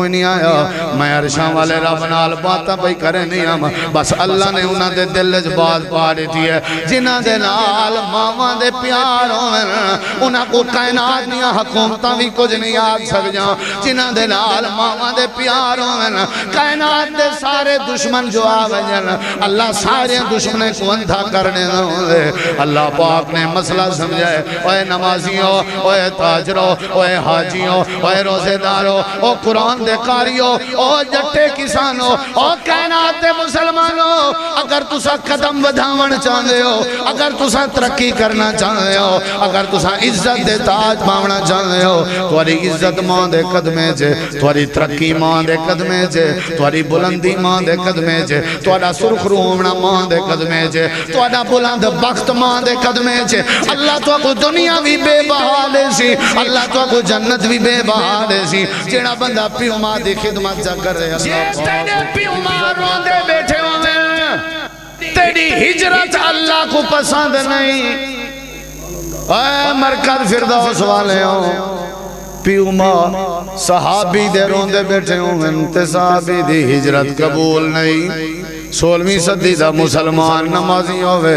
नहीं आया मैं अरशां वाले रब नाल बातें पई करे नहीं आमा बस अल्लाह ने उन्हां दे दिल च बात पा दिती है जिन्हां दे नाल मावां दे प्यार होवन उन्हां को कायनात दी हुकूमतां भी कुछ नहीं आख सकदियां जिन्हां दे नाल मावां दे प्यार होवन कायनात दे सारे दुश्मन जो आवजन अल्लाह सारे दुश्मने को अंधा करने ना होवे। अल्लाह पाक ने मसला समझाए ओए नमाजियों ओए ताजरों ओए हाजियों ओए रोजेदारों ओ कुरान कारियो ओ जट्टे किसानो ओ कायनात मुसलमानो अगर तुसा कदम वधावण चाहते हो अगर तुसा तरक्की करना चाहते हो अगर तुसा इज्जत दे ताज पावना चाहते हो तुम्हारी इज्जत मां दे कदमे च तुम्हारी तरक्की मां दे कदमे च तुम्हारी बुलंदी मां दे कदमे च तुम्हारा सुरखरू होना मां दे कदमे च तुम्हारा बुलंद बख्त मां दे कदमे च अल्लाह तुहानू दुनिया भी बेबहा दे सी अल्लाह तुहानू जन्नत भी बेबहा दे सी जेड़ा बंदा पियो मां दी खिदमत जा कर रहे तेरी हिजरत अल्लाह को पसंद नहीं मरकज़ फिरदौस वाले पियो मां सहाबी दे रोंदे बैठे होवे सहाबी दी हिजरत कबूल नहीं 16वीं सदी का मुसलमान नमाजी होवे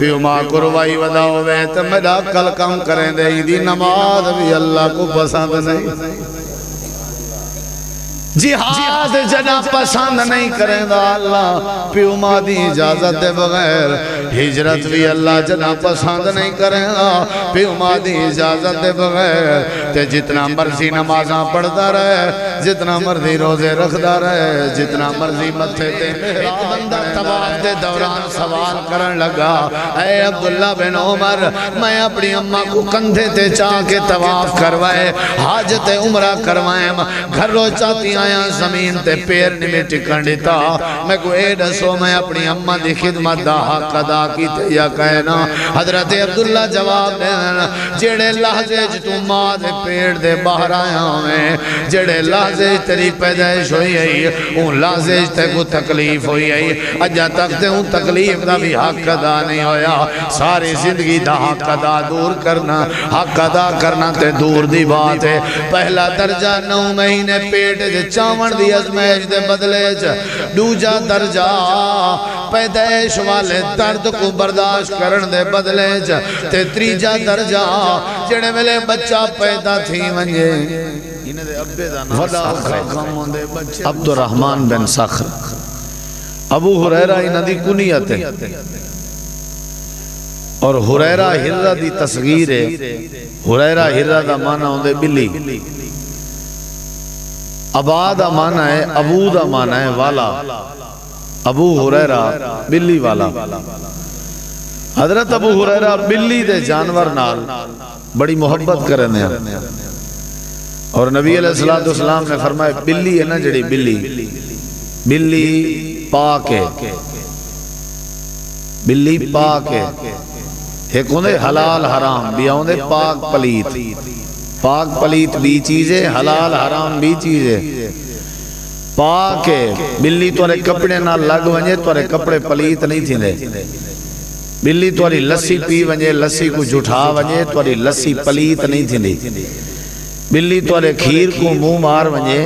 पियो मां कुरवाई वदा होवे ते मेरा कल काम करें दे दी नमाज भी अल्लाह को पसंद नहीं जिहाद जना पसंद नहीं करेंदा अल्लाह पियो मां दी इजाजत दे बगैर हिजरत भी अल्लाह जना पसंद नहीं करेंदा पियो मां दी इजाजत दे बगैर ते जितना मर्जी नमाज़ां पढ़दा रहे जितना मर्जी रोजे रखदा रहे जितना मर्जी मथे ते एक बंदा तवाफ दे दौरान सवाल करन लगा ऐ अब्दुल्ला बिन उमर मैं अपनी अम्मा को कंधे ते चाह के तवाफ करवाए हज ते उमरा करवाए घरों चाती जमीन ते पैर नहीं मैं टिकन दिता मैं को ए दसो मैं अपनी अम्मा दी खिदमत दा हक अदा कीता या कहना हजरत अब्दुल्ला जवाब देन जेड़े लहजे च तू मां दे पेट दे बाहर आया होवे जेड़े लहजे तेरी पैदाइश होई है ओ लहजे ते को तकलीफ होई है अजा तक ते उन तकलीफ दा भी हक अदा नहीं होया सारी जिंदगी दा हक अदा दूर करना हक अदा करना ते दूर दी बात है पहला दर्जा 9 महीने पेट दे चावण दी अजमैश दे बदले च दूजा दर्जा पैदाइश वाले दर्द को बर्दाश्त करन दे बदले च ते तीजा दर्जा जेड़े वेले बच्चा पैदा थी वंजे अब्दुल रहमान बिन सखर अबू हुरैरा इन्हां दी कुनियत है और हुरैरा हिर्रा दी तस्गीर है। हुरैरा हिर्रा दा माना होंदे बिल्ली आबाद का माना है अबू का माना है वाला अबू हुरैरा बिल्ली वाला हजरत अबू हुरैरा बिल्ली दे जानवर नाल बड़ी मोहब्बत करने और नबी अलैहिस्सलाम ने फरमाया बिल्ली है ना जड़ी बिल्ली बिल्ली पाक है बिल्ली पाक है एक होंदे हलाल हराम भी आउंदे पाक पलीत पाक पलीत भी चीजें हलाल हराम भी चीजें पाक है बिल्ली तुरे कपड़े ना लग वजे तुरे कपड़े पलीत नहीं थींदे बिल्ली तुरी लस्सी पी वजे लस्सी को जुठा वजे तुरी लस्सी पलीत नहीं थींदी बिल्ली तुरे खीर को मुंह मार वजे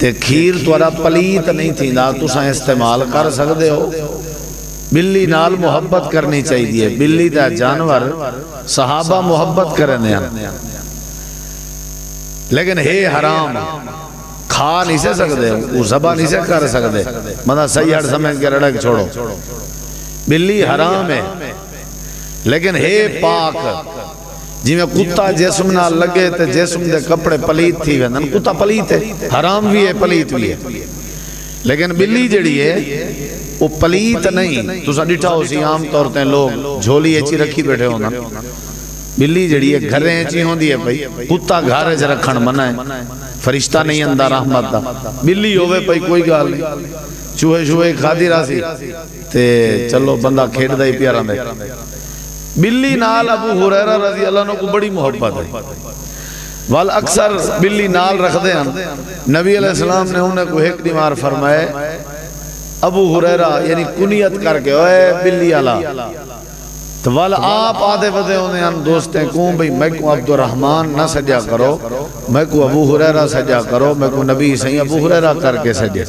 ते खीर तुरा पलीत नहीं थींदा तुसा इस्तेमाल कर सकते हो। बिल्ली नाल मुहब्बत करनी चाहिए बिल्ली दा जानवर सहाबा मुहब्बत करने लेकिन हे हराम खा नहीं से सकते वो जबा नहीं से कर सकते मतलब सही हर समय के रड़क छोड़ो बिल्ली हराम है लेकिन हे पाक जिमें कुत्ता जिसम ना लगे तो जिसम के कपड़े पलीत थी वन कुत्ता पलीत है हराम भी है पलीत भी है लेकिन बिल्ली जड़ी है वो पलीत नहीं तुसा डिठा हो सी आम तौर ते लोग झोली एची रखी बैठे होना बिल्ली जड़ी है घर ची होंदी है भाई कुत्ता घर च रखण मना है फरिश्ता नहीं अंदा रहमत दा बिल्ली होवे भाई कोई गल नहीं चूहे शूहे खादी रासी ते चलो बंदा खेडदा ही प्यारा रहिंदा बिल्ली नाल अबू हुरैरा रजी अल्लाह नु को बड़ी मोहब्बत है वाल अक्सर बिल्ली नाल रखदे हन। नबी अलैहिस्सलाम ने उन्हें को एक दीवार फरमाए अबू हुरैरा यानी कुनियत करके ओए बिल्ली आला तो वाल आप आधे बदे उन्हें दोस्तें को भाई मैं को अब्दुर्रहमान ना सजा करो, मैं को अबू हुरैरा सजा करो, मैं को नबी सही अबू हुरैरा करके सजे।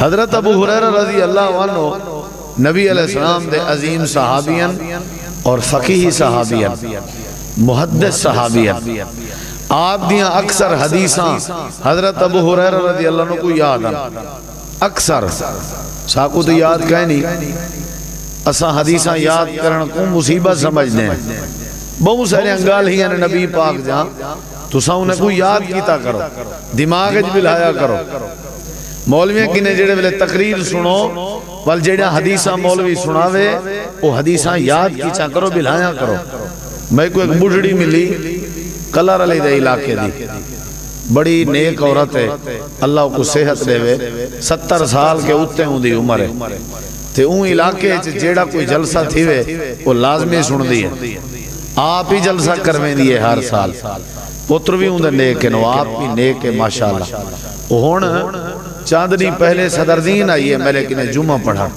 हजरत अबू हुरैरा रजी अल्लाह अन्हु नबी अलैहिस्सलाम दे अजीम सहाबियन और फकीह सहाबियन, मुहद्दिस सहाबियन। आप दियां अक्सर हदीसां हजरत अबू हुरैरा रजी अल्लाह को याद आन अक्सर साकू तो याद कह नहीं असा हदीसा याद करण को मुसीबत समझने बहुत सारे अंगाल ही नबी पाक जा तुसा उन्हें को याद किया करो, दिमाग बिलाया करो। मौलवियां किने जेड़े वेले तकरीर सुनो वल जेड़ा हदीसा मौलवी सुनावे वो हदीसा याद किया करो, बिलाया करो। मैं को एक बुढ़ड़ी मिली कलर अली दे इलाके दी, बड़ी नेक औरत है, अल्लाह को सेहत देवे, 70 साल के उत्ते उंदी उम्र है। ते उन इलाके जेड़ा कोई जलसा थी वे वो लाजमी सुनदी है, आप ही जलसा करवेंदी है हर साल। पुत्र भी उनके नेक है, आप भी नेक है माशाल्लाह। हुण चांदनी पहले सदरदीन आई है, मेरे किने जुमा पढ़ा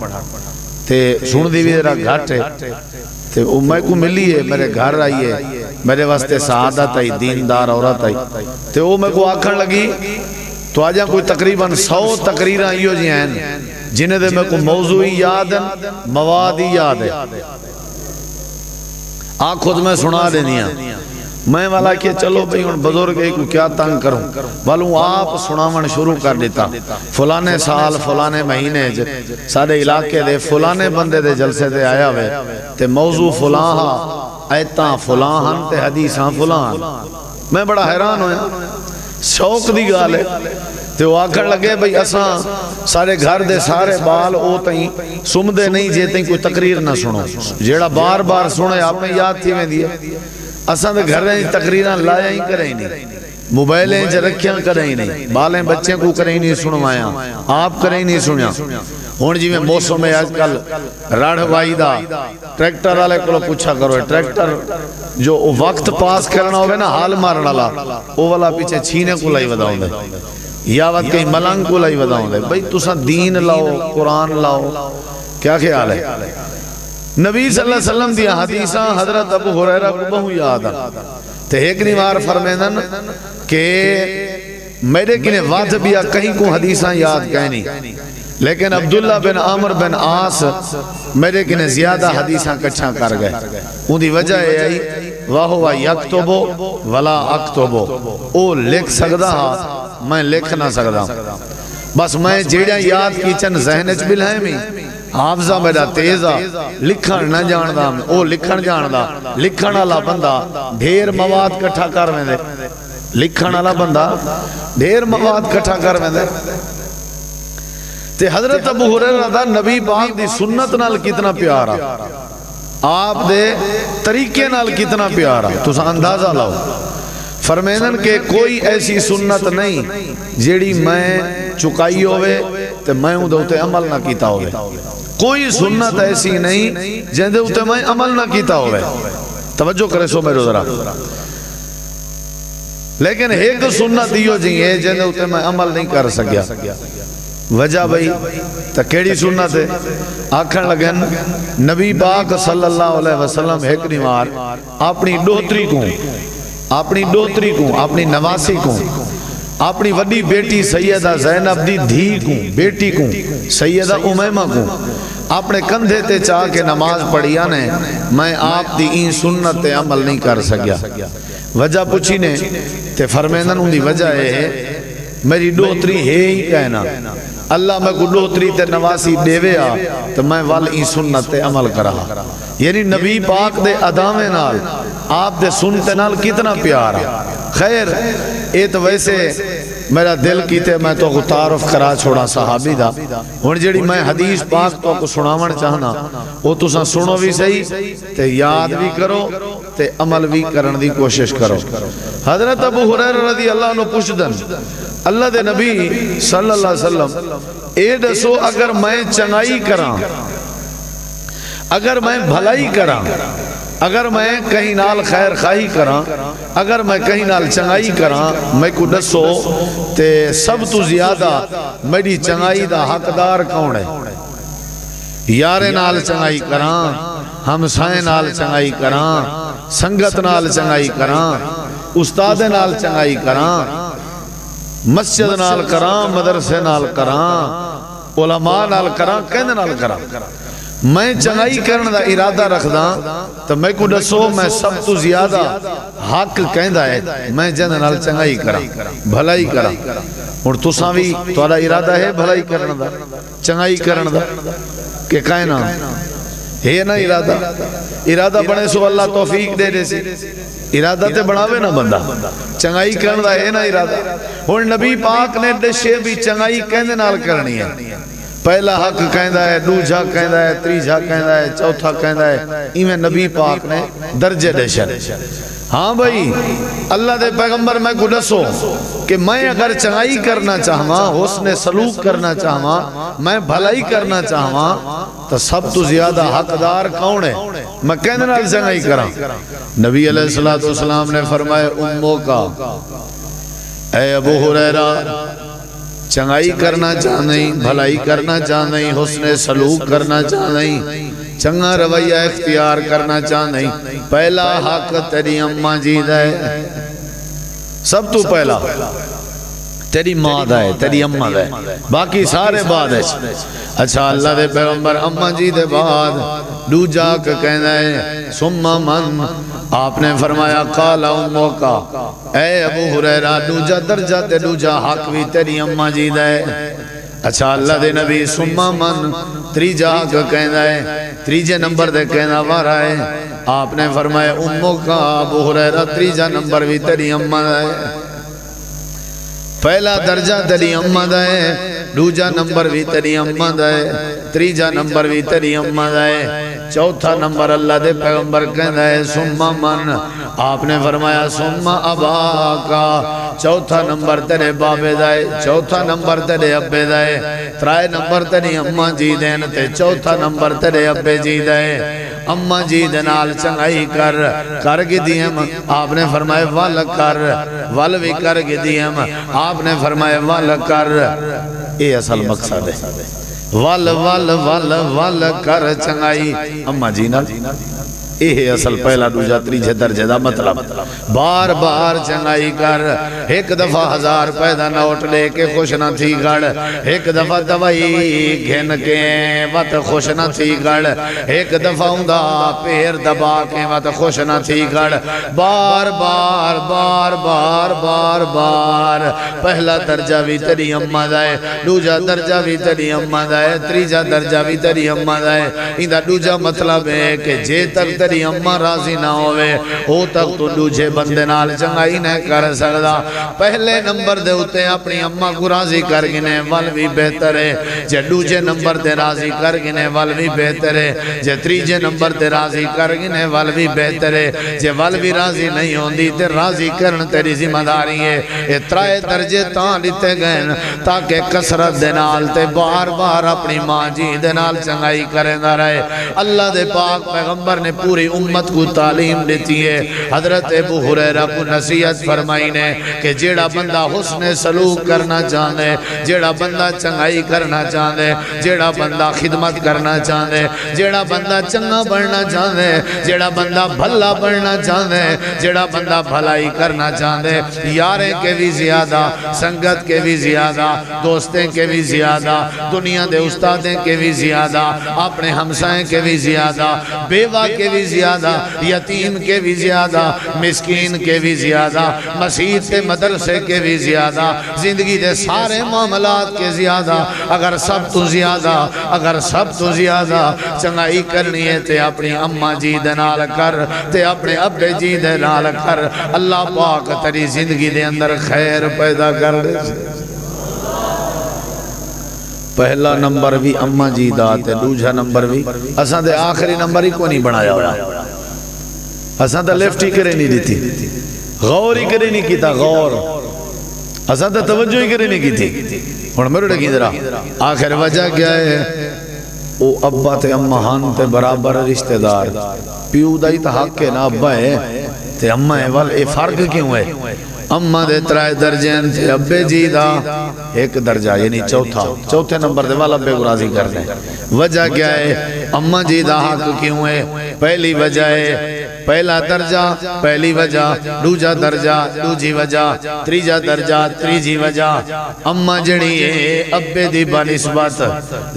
ते सुनदी भी जरा घट है, ते वो मैं को मिली है मेरे घर आई है, मेरे वास्ते सआदत आई दीनदार औरत आई। ते वो मैं को आखन लगी तो आजा कोई तकरीबन 100 तकरीर इो जी जिन्हें दे मैं को मौजू याद मवाद ही याद है, आ खुद मैं सुना देनी। मैं वाला के चलो भाई हूँ बुजुर्ग को क्या तंग करूं, वालू आप सुनावन शुरू कर दिता। फलाने साल फलाने महीने साडे इलाके दे फलाने बंदे दे जलसे ते आया वे ते मौजू फलां हा, आयतां फलां हन ते हदीसां फलां हन। मैं बड़ा हैरान होया, शौक दी गाल है। तो आखन लगे भाई असा सारे घर दे सारे बाल ओ तई सुमदे नहीं जे तई कोई तकरीर ना सुनो, जेड़ा बार बार सुने आपने याद थी वेंदी है। असा दे घर दी तकरीरां लाया ही करे नहीं, मोबाइलें च रखिया करे ही नहीं, बालें बच्चे को करे ही नहीं सुनवाया, आप करे ही नहीं सुनया। हुण जिवें मौसम है अजकल रड़ वाई दा, ट्रैक्टर वाले को पूछा करो, ट्रैक्टर जो वक्त पास करना होवे ना हाल मारन वाला ओ वाला पीछे छीने को लाई वदाउंदे या वत कहीं मलंग को लाई वदाउंदे। भाई तुसा दीन लाओ, कुरान लाओ, क्या ख्याल है। नबी सल्लल्लाहु अलैहि वसल्लम दी हदीसा हजरत अबू हुरैरा को बहु याद आ। ते एक निवार फरमेंदन के मेरे किने वाद बिया कहीं को हदीसा याद कहनी, लेकिन अब्दुल्ला बिन आमर बिन आस मेरे किने ज्यादा हदीसा कच्छा कर गए। उनकी वजह यह आई वाहो वाह यक्तबो वला अक्तबो, ओ लिख सकदा हा मैं लिख ना सकदा, बस मैं जेड़ा याद की चन जहन च बिलहम ही हाफजा मेरा तेज आ, लिखण ना जानदा ओ लिखण जानदा। लिखण वाला बंदा ढेर मवाद इकट्ठा कर वेंदे, लिखण वाला बंदा ढेर मवाद इकट्ठा कर वेंदे। ते हजरत अबू हुरैरा दा नबी पाक दी सुन्नत नाल कितना प्यार आ, आप दे तरीके नाल कितना प्यार आ, तुसा अंदाजा लाओ। फरमेनन के कोई ऐसी सुन्नत नहीं जेड़ी मैं चुकाई होवे ते मैं उदे उते अमल ना कीता होवे, कोई सुन्नत ऐसी नहीं जेंदे उते मैं अमल ना कीता होवे। तवज्जो करे सो मेरे जरा, लेकिन एक सुन्नत इहो जी है जेंदे उते मैं अमल नहीं कर सकया। वजह भाई तो केड़ी सुन्नत है। आखन लगन नबी पाक सल्लल्लाहु अलैहि वसल्लम एक निवार अपनी डोहतरी को अपनी नवासी को अपनी वड्डी बेटी सैयदा ज़ैनब दी धी को बेटी को सैयदा उमैमा को अपने कंधे ते चा के नमाज पढ़िया ने, मैं आप दी इन सुन्नत ते अमल नहीं कर सकया। वजह पूछी ने ते फरमेंदन उनकी वजह है मेरी डोहतरी है ही कहना, अल्लाह मैं को डोहतरी ते नवासी देवे आ तो मैं वाल ई सुन्नत ते अमल करा। यानी नबी पाक दे अदावे नाल आप दे सुन्नत नाल कितना प्यार है। खैर ये तो वैसे मेरा दिल कीते मैं तो तारुफ करा छोड़ा सहाबी दा। हुण जेड़ी मैं हदीस पाक तो को सुनावन चाहना वो तुसा सुनो भी सही ते याद भी करो ते अमल भी करन दी कोशिश करो। हजरत अबू हुरैरा रज़ी अल्लाह अन्हु पुछदन अल्लाह दे नबी सल्लल्लाहु अलैहि वसल्लम ए दसो अगर मैं चंगाई करा, अगर मैं भलाई करा, अगर मैं कहीं नाल खैर खाही करा, अगर मैं कहीं नाल चंगाई करा, मैं को दसो ते सब तो ज्यादा मेरी चंगाई दा हकदार कौन है। यारे नाल चंगाई करा हमसाए नाल चंगाई करा, संगत नाल चंगाई करा, उस्ताद नाल चंगाई करा, मस्जिद नाल करा, मदरसे नाल करा, उलमा नाल करा, कहने नाल करा। मैं चंगाई करने का इरादा रखदा तो मैं को दसो मैं सब तो ज्यादा हक कहंदा है मैं जन नाल चंगाई करा, भलाई करा। और तुसा भी तुहाडा इरादा है भलाई करने का, चंगाई करने का के कहना है ना इरादा। इरादा बने सो अल्लाह तौफीक दे दे सी, इरादा ते बनावे ना बंदा। चंगाई करने का है ना इरादा। हुण नबी पाक ने दशे भी चंगाई कहने नाल करनी है। पहला हक कहंदा है, दूजा कहंदा है, तीजा कहंदा है, चौथा कहंदा है। इवें नबी पाक ने दर्जे देशे। हाँ भाई अल्लाह दे पैगंबर मैं को दसो कि मैं अगर चंगाई करना चाहवा, हुस्न सलूक करना चाहवा, मैं भलाई करना चाहवा तो सब तो ज्यादा हकदार कौन है मैं कहने नाल चंगाई करा। नबी अलैहिस्सलातु वस्सलाम ने फरमाया उम्मो का ए अबू हुरैरा चंगाई करना चाहनी, भलाई करना चाहनी, हुस्न सलूक करना चाहनी, चंगा रवैया इख्तियार करना चाहनी, पहला हक तेरी अम्मा जी दा है। सब तो पहला तेरी माँ दा है, तेरी अम्मा दा है, बाकी सारे बाद है। अच्छा अल्लाह दे पैगंबर अम्मा जी दे बाद दूजा कहना है सुम्मा मन। आपने फरमाया काला उम्मो का ए अबू हुरैरा दूजा दर्जा ते दूजा हक भी तेरी अम्मा जी दा है। अच्छा अल्लाह दे नबी सुम्मा मन त्रीजा हक कहना है, त्रीजे नंबर दे कहना वारा है। आपने फरमाया उम्मो का अबू हुरैरा त्रीजा नंबर भी तेरी अम्मा दा है। पहला दर्जा तेरी अम्मा दा है, दूजा नंबर भी तेरी अम्मा दा है, तीजा नंबर भी तेरी अम्मा दा है, चौथा नंबर अल्लाह दे पैगंबर कहंदा है सुम्मा मन। आपने फरमाया सुम्मा अबा का चौथा नंबर तेरे बाबे दा है, चौथा नंबर तेरे अब्बे दा है, त्राय नंबर तेरी अम्मा जी दे ते चौथा नंबर तेरे अब्बे जी दा है। अम्मा जी दे नाल चंगाई कर कर गिदीम। आपने फरमाया वल कर, वल भी कर गिदीम। आपने फरमाया वल कर, ये असल मकसद है। वल वल वल वल कर चंगाई अम्मा जी ना, यह असल पहला दूजा तीजे दर्जे का मतलब। बार बार चंगाई कर, एक दफा 1000 रुपए का नोट लेके खुश ना थी गड़, एक दफा दवाई घिन के मत खुश ना थी गड़, एक दफा उंदा पैर दबा के मत खुश ना थी गड़। बार बार बार बार बार बार पहला दर्जा भी तेरी अम्मा दा है, दूजा दर्जा भी तेरी अम्मा दा है, तीजा दर्जा भी तेरी अम्मा दा है। इंदा दूजा मतलब है कि जे तक तेरी अम्मा राजी ना होवे ओ तक तो दूजे बंदे नाल चंगाई नहीं कर सकदा। पहले नंबर दे उते अपनी अम्मा को राजी करके ने वल भी बेहतर है, जे दूजे नंबर ते राजी करके ने वल भी बेहतर है, जे तीजे नंबर ते राजी करके ने वल भी बेहतर है, जे वल भी राजी नहीं होंदी ते राजी करन तेरी जिम्मेदारी है। ए त्राए दर्जे तां दिते गए ताकि कसरत दे नाल ते बार बार अपनी मां जी दे नाल चंगाई करदा रहे। अल्लाह दे पाक पैगंबर ने पूरी उम्मत को तालीम देती है। हजरत अबू हुरैरा को नसीहत फरमाई ने कि जेड़ा बंदा हुस्न सलूक करना चाहंदे, जेड़ा बंदा चंगाई करना चाहंदे, जेड़ा बंदा खिदमत करना चाहंदे, जेड़ा बंदा चंगा बनना चाहंदे, जेड़ा बंदा भला बनना चाहंदे, जेड़ा बंदा भलाई करना चाहंदे, यारे के भी ज्यादा, संगत के भी ज्यादा, दोस्तें के भी ज्यादा, दुनिया के उस्तादें के भी ज्यादा, अपने हमसाए के भी ज्यादा, बेवा के भी ज्यादा, यतीम के भी ज्यादा, मिस्कीन के भी ज्यादा, मस्जिद के मदरसे के भी ज्यादा, जिंदगी के सारे मामलात के ज्यादा, अगर सब तो ज्यादा, अगर सब तो ज्यादा चंगाई करनी है तो अपनी अम्मा जी दे नाल कर, ते अपने अब्बे जी दे नाल कर। अल्लाह पाक तेरी जिंदगी दे अंदर खैर पैदा कर दे। पहला नंबर भी अम्मा जी दा ते दूजा नंबर भी असा ते आखिरी नंबर ही को नहीं बनाया होया, असा तो लिफ्ट ही करे नहीं दी, गौर ही करे नहीं किया, गौर असा तो तवज्जो ही करे नहीं की। हुण मेरे किधरा आखिर वजह क्या है? वो अब्बा ते अम्मा हन ते बराबर रिश्तेदार, प्यू दा ही तो हक है ना, अब्बा है ते अम्मा है, वाल ये फर्क क्यों है? अम्मा दे त्राए दर्जे अब्बे जी दा एक दर्जा यानी चौथा, चौथे नंबर दे वाला बेगुराजी कर दे। वजह क्या है अम्मा जी दा हक क्यों है? पहली वजह है पहला दर्जा, पहली वजह, दूजा दर्जा, दूजी वजह, तीजा दर्जा, तीजी वजह। अम्मा जड़ी है अब्बे दी बनिस्बत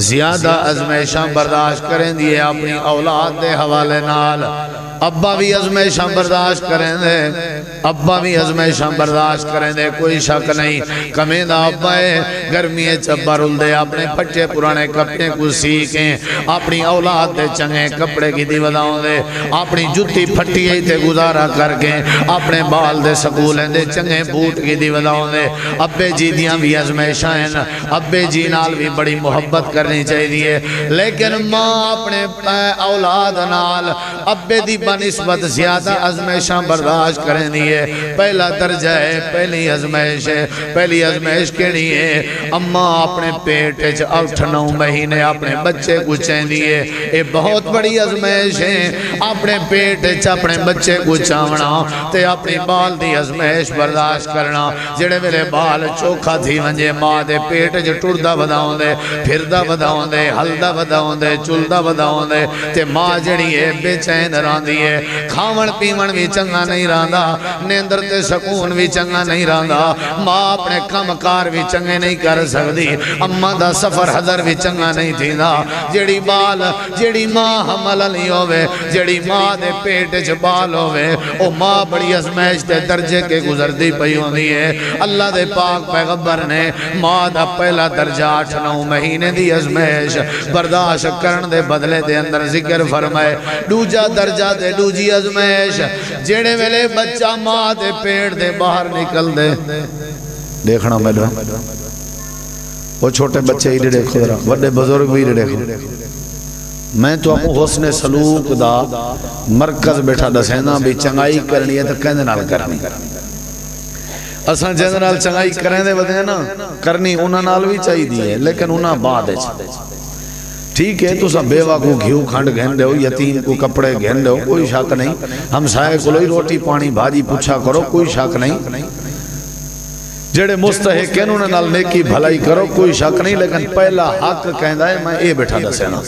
ज्यादा आजमाइशां बर्दाश्त करेंदी है अपनी औलाद दे हवाले नाल। अब्बा भी आजमाइशां बर्दाश्त करेंदे, अब्बा भी आजमाइशां बर्दाश्त करेंदे, कोई शक नहीं। कमेंदा अब्बा है गर्मिये च अब्बा रुलदे अपने फटे पुराने कपड़े को सी के अपनी औलाद दे चंगे कपड़े की दिवदाउंदे, अपनी जुत्ती फट्टी ते गुजारा करके अपने बाल दे सकूल दे चंगे बूट की दिवदाउंदे। अब्बे जी दियां भी आजमाइशां हैं, अब्बे जी नाल भी बड़ी मुहब्बत करनी चाहिदी है, लेकिन मां अपने औलाद नाल अब्बे दी निस्बत ज्यादा आजमाइशां बर्दाश्त करनी है। पहला दर्जा है, पहली आजमाइश है। पहली आजमाइश केड़ी है? अम्मा अपने पेट च 8-9 महीने अपने बच्चे को चाहती है। ये बहुत बड़ी आजमाइश है अपने पेट च अपने बच्चे को चाहना ते अपने बाल की आजमाइश बर्दाश्त करना। जेड़े मेरे बाल चोखा थी वंजे मां दे पेट च टुरदा वधाउंदे, फिरदा वधाउंदे, हलदा वधाउंदे, चुलदा वधाउंदे ते मां जड़ी है बेचैन रहंदी है। खावन पीवन भी चंगा नहीं रहा, नींदर ते सकून भी चंगा नहीं रहा, मां अपने कम कार भी चंगे नहीं कर सकती, अम्मा दा सफर हजर भी चंगा नहीं थींदा। जेड़ी बाल जेड़ी मां हमल नहीं होवे, जेड़ी मां दे पेट च बाल होवे, ओ मां बड़ी आजमाइश दे दर्जे के गुजरदी पई होंदी है। अल्लाह दे पाक पैगंबर ने मां दा पहला दर्जा 8-9 महीने दी आजमाइश बर्दाश्त करन दे बदले दे अंदर जिक्र फरमाए। दूजा दर्जा दे दूजी आजमाइश जेड़े वेले बच्चा मां दे पेट दे बाहर निकल दे। देखना मैडम वो छोटे बच्चे ही देखो, बड़े बुजुर्ग भी देखो। मैं तो आपको हुस्न सलूक दा मरकज बैठा दसेना भी चंगाई करनी है तो कहने नाल करनी, असा जिहदे नाल चंगाई करेंदे वदे ना करनी उन्हां नाल भी चाहिदी है, लेकिन उन्हां बाद ठीक है। तुसा बेवा को घीव खंड घेन दो, यतीम को कपड़े घेन दो, कोई शक नहीं। हमसाए को रोटी पानी भाजी पूछा करो, कोई शक नहीं। जेड़े मुस्तहिक हैं उन्हां नाल नेकी भलाई करो, कोई शक नहीं। लेकिन पहला हक कहंदा है मैं ये बैठा दसना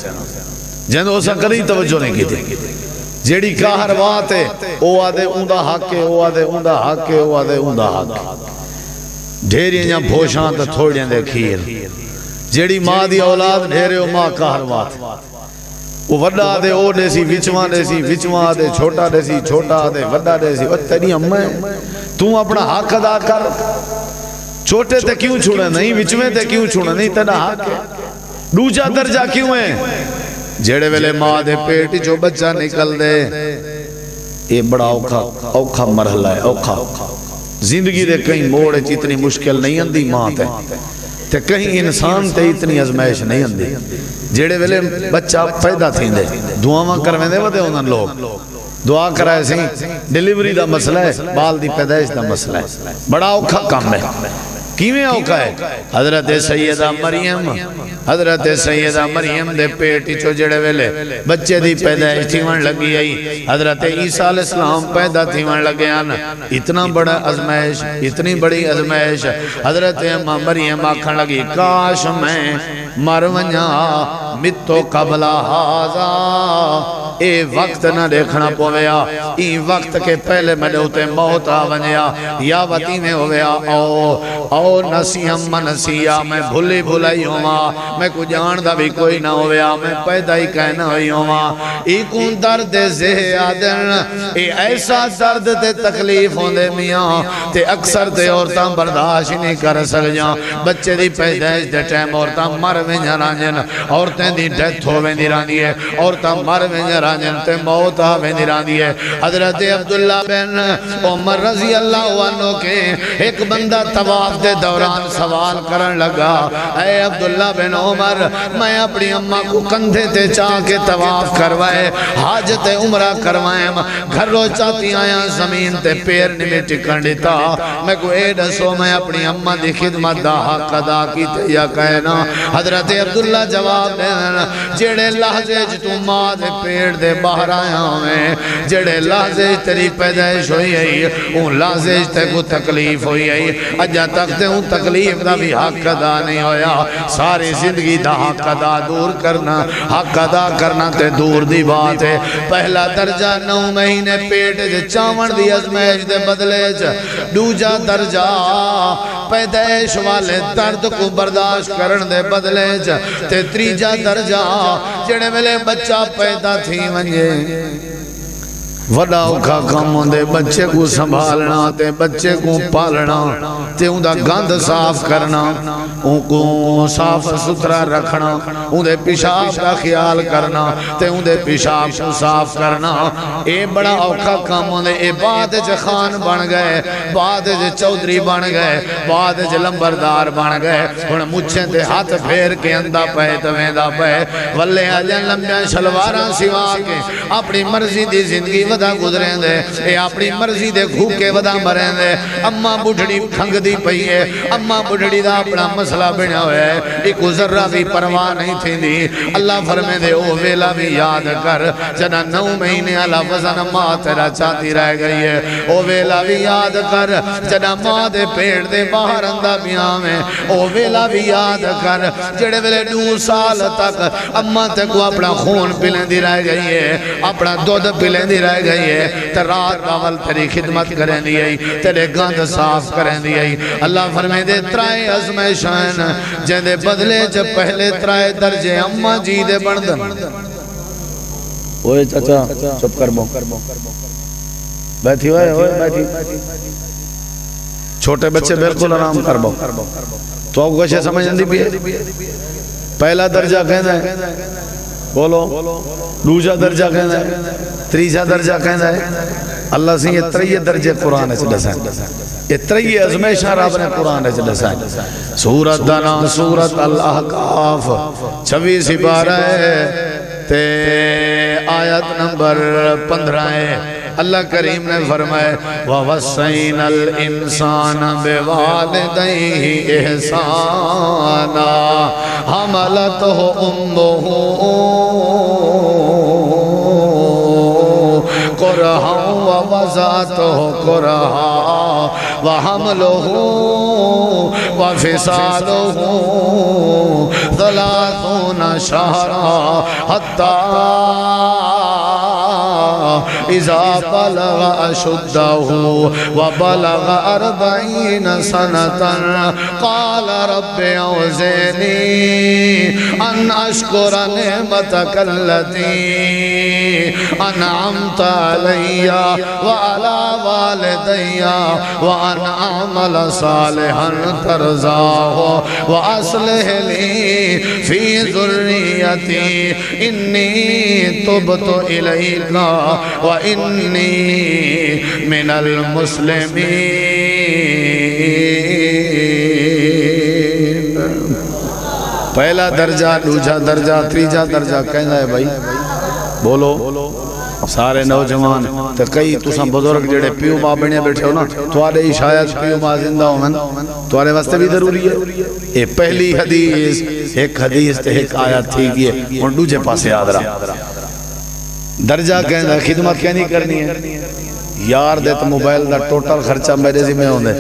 जैन उसा कदी तवज्जो नहीं की जेड़ी काहर बात है। ओ आदे उंदा हक है, ओ आदे उंदा हक है, ओ आदे उंदा हक ढेरियां भोशां ते थोड़ियां दे खीर। जेड़ी मां दी औलाद ढेरे ओ मां कहरवात ओ वड्डा दे ओ देसी विचवा देसी विचवा दे छोटा देसी छोटा दे वड्डा देसी। ओ तेरी अम्मा तू अपना हक अदा कर, छोटे ते क्यों छुड़े नहीं, विचवे ते क्यों छुड़े नहीं, तेरा हक है। दूजा दर्जा क्यों है? जेड़े वेले मां दे पेट चो बच्चा निकल दे ये बड़ा औखा औखा मरहला है, औखा जिंदगी दे कई मोड़ च इतनी मुश्किल नहीं आंदी मां ते ते कहीं इंसान ते इतनी आजमाइश नहीं आती जेड़े वेले बच्चा पैदा थींदे। दुआवां करवेंदे वदे उन्हां लोग दुआ कराए सही, डिलीवरी दा मसला है, बाल दी पैदाइश दा मसला है, बड़ा औखा काम है। किवें औखा है? हजरत सैयदा मरियम दे पेट चो जेड़े वेले बच्चे दी पैदाइश थीवण लगी आई, हजरत ईसा अलैहिस्सलाम पैदा थीवण लगे हन, इतना बड़ा आजमाइश, इतनी बड़ी आजमाइश। हजरत अम्मा मरियम आखण लगी काश मैं मर वञा मितो कबला हाजा, ए वक्त ना देखना पवेया, ई वक्त के पहले मेरे उते मौत आ वञया या वती में होवेया। ओ नसीहम मनसिया मैं भुली भुलाई होवा, मैं को जानदा भी कोई ना होवेया, मैं पैदा ही कहना होई होवा। ई को दर्द से आदन ए ऐसा दर्द ते तकलीफ होंदे मियां ते अक्सर ते औरतां बर्दाश्त नहीं कर सकदियां। बच्चे दी पैदाइश दे टाइम औरतां मर वेंजन आंजन, औरतें दी डेथ हो वेंदी रहंदी है, औरतां मर वेंजन ते मौत आ वेंदी रहंदी है। हजरत अब्दुल्ला बिन उमर रजी अल्लाहु अन्हु के एक बंदा तवाफ दे दौरान सवाल करन लगा, ए अब्दुल्ला बिन उमर मैं अपनी अम्मा को कंधे ते चाह के तवाफ करवाए, हज ते उमरा करवाए, घरों चाती आया जमीन ते पैर नहीं में टिकन दिता, मैं को ए दसो मैं अपनी अम्मा दी खिदमत दा हक अदा कीता या कहना। हजरत अब्दुल्ला जवाब देन जेड़े लहजे च तू मां दे पेट दे बाहर आया हूँ जेड़े लाजेज तेरी पैदाइश हुई आई उन लाजेज तक तकलीफ हुई आई अजा तक तो तकलीफ का भी हक अदा नहीं होया। सारी जिंदगी का हक अदा दूर करना हक अदा करना तो दूर की बात है। पहला दर्जा 9 महीने पेट चावण की अजमैश के बदले च, दूजा दर्जा पैदाइश वाले दर्द को बर्दाश्त करने के बदले च, ते तीजा दर्जा जेड़े वेले बच्चा पैदा थी वंजे वड़ा औखा कम होंदे बच्चे को संभालना ते बच्चे को पालना ते उनका गंद साफ करना उनको साफ सुथरा रखना उनके पेशाब का ख्याल करना ते उनके पेशाब को साफ करना ये बड़ा औखा कम होंदे। ये बाद च खान बन गए, बाद च चौधरी बन गए, बाद च लंबरदार बन गए। हुण मुच्छे ते हाथ फेर के अंदा पे तवेंदा पे वल्ले आ जान लम्बियां शलवारां सिवा के अपनी मर्जी दी जिंदगी अपनी मर्जी दे भूखे वदा मरें दे। अम्मा बुढ़ड़ी खंगदी पई है, अम्मा बुढ़ड़ी दा अपना मसला बना होया है, एक जर्रा भी परवाह नहीं थींदी। अल्लाह फरमांदे ओ वेला भी याद कर जना 9 महीने वाला वजन मां तेरा छाती रह गई है, ओ वेला भी याद कर जना मां दे पेट दे बाहर आंदा पियाव है, ओ वेला भी याद कर जेड़े वेले 2 साल तक अम्मा ते को अपना खून पिलेंदी रह गई है, अपना दुध पिलेंदी रह गई है, ते रात अवल तेरी खिदमत करेंदी आई, तेरे गंद साफ करेंदी आई। अल्लाह फरमांदे त्राए आजमाइशां हन जिंदे बदले च पहले त्राए दर्जे अम्मा जी दे बणदन। ओए चाचा चुप कर बो बैठी, ओए ओए बैठी, छोटे बच्चे बिल्कुल आराम कर बो तो कुछ समझंदी पई। पहला दर्जा कहंदा है बोलो, दूजा दर्जा कहंदा है, तीजा दर्जा कहंदा है। अल्लाह से ये त्रैये दर्जे कुरान च दसा, ये त्रैये आजमाइशां रब ने कुरान च दसा। सूरत दा नाम सूरत अल अहकाफ 26 सिपारा है ते आयत नंबर 15 है। अल्लाह करीम ने फरमाया ववस्सैनल इंसान बिवालिदैहि एहसाना हमलतहु उम्मुहु कुरहा व वज़अतहु कुरहा व हमलहु व फिसालहु 30 शहरा हत्ता इज़ा बलग अशुद्दहु व बलग 40 सनतन क़ाल रब्बि औज़ि'नी अन अशकुरा नि'मतकल्लती अनअमत अलैया व अला वालिदैया व अन अअमल सालिहन तरज़ाहु व अस्लिह ली फ़ी ज़ुर्रियती इन्नी तुब्तु इलैका व इन्नी मिनल मुस्लिमीन। पहला दर्जा, दूजा दर्जा, तीजा दर्जा कहना है भाई बोलो सारे नौजवान ते कई तुसा बुजुर्ग जेडे प्यो मां बने बैठे हो ना तुआरे ही शायद प्यो मां जिंदा होवन तुआरे वास्ते भी जरूरी है। ये पहली हदीस एक हदीस ते एक आयत थी गई है। हुन दूजे पासे याद रख दर्जा कहना खिदमत कहनी करनी है यार दे तो मोबाइल का टोटल खर्चा मेरे जिम्मे होंदे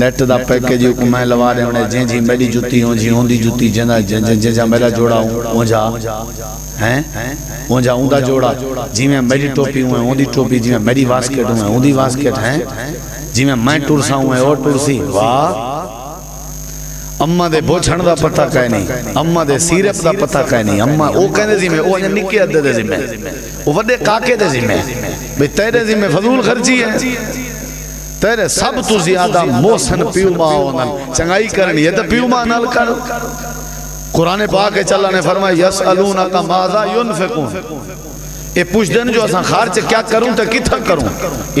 नेट का पैकेज मैं लवा रहे होने जे जी मेरी जुती हो जी उनकी जुती जेना जे मेरा जोड़ा हूँ ओझा हैं ओझा उनका जोड़ा जिमें मेरी टोपी हुए उनकी टोपी जिमें मेरी वास्केट हुए उनकी वास्केट हैं जिमें मैं टुरसा हुए और टुरसी। वाह अम्मा दे बोछण दा पता कह नहीं, अम्मा दे सिरप दा पता कह नहीं, अम्मा ओ कहंदे जिम्मे ओ अने निक्के अदे दे जिम्मे ओ वड्डे काके दे जिम्मे भाई तेरे जिम्मे फजूल खर्ची है। तेरे सब तो ज्यादा मोहसन पियो मां होनन चंगाई करनी है तो पियो मां नाल कर। कुरान पाक च अल्लाह ने फरमाया यसअलूना का माजा युनफिकून ए पुछदन जो असा खर्च क्या करूं तो किथा करूं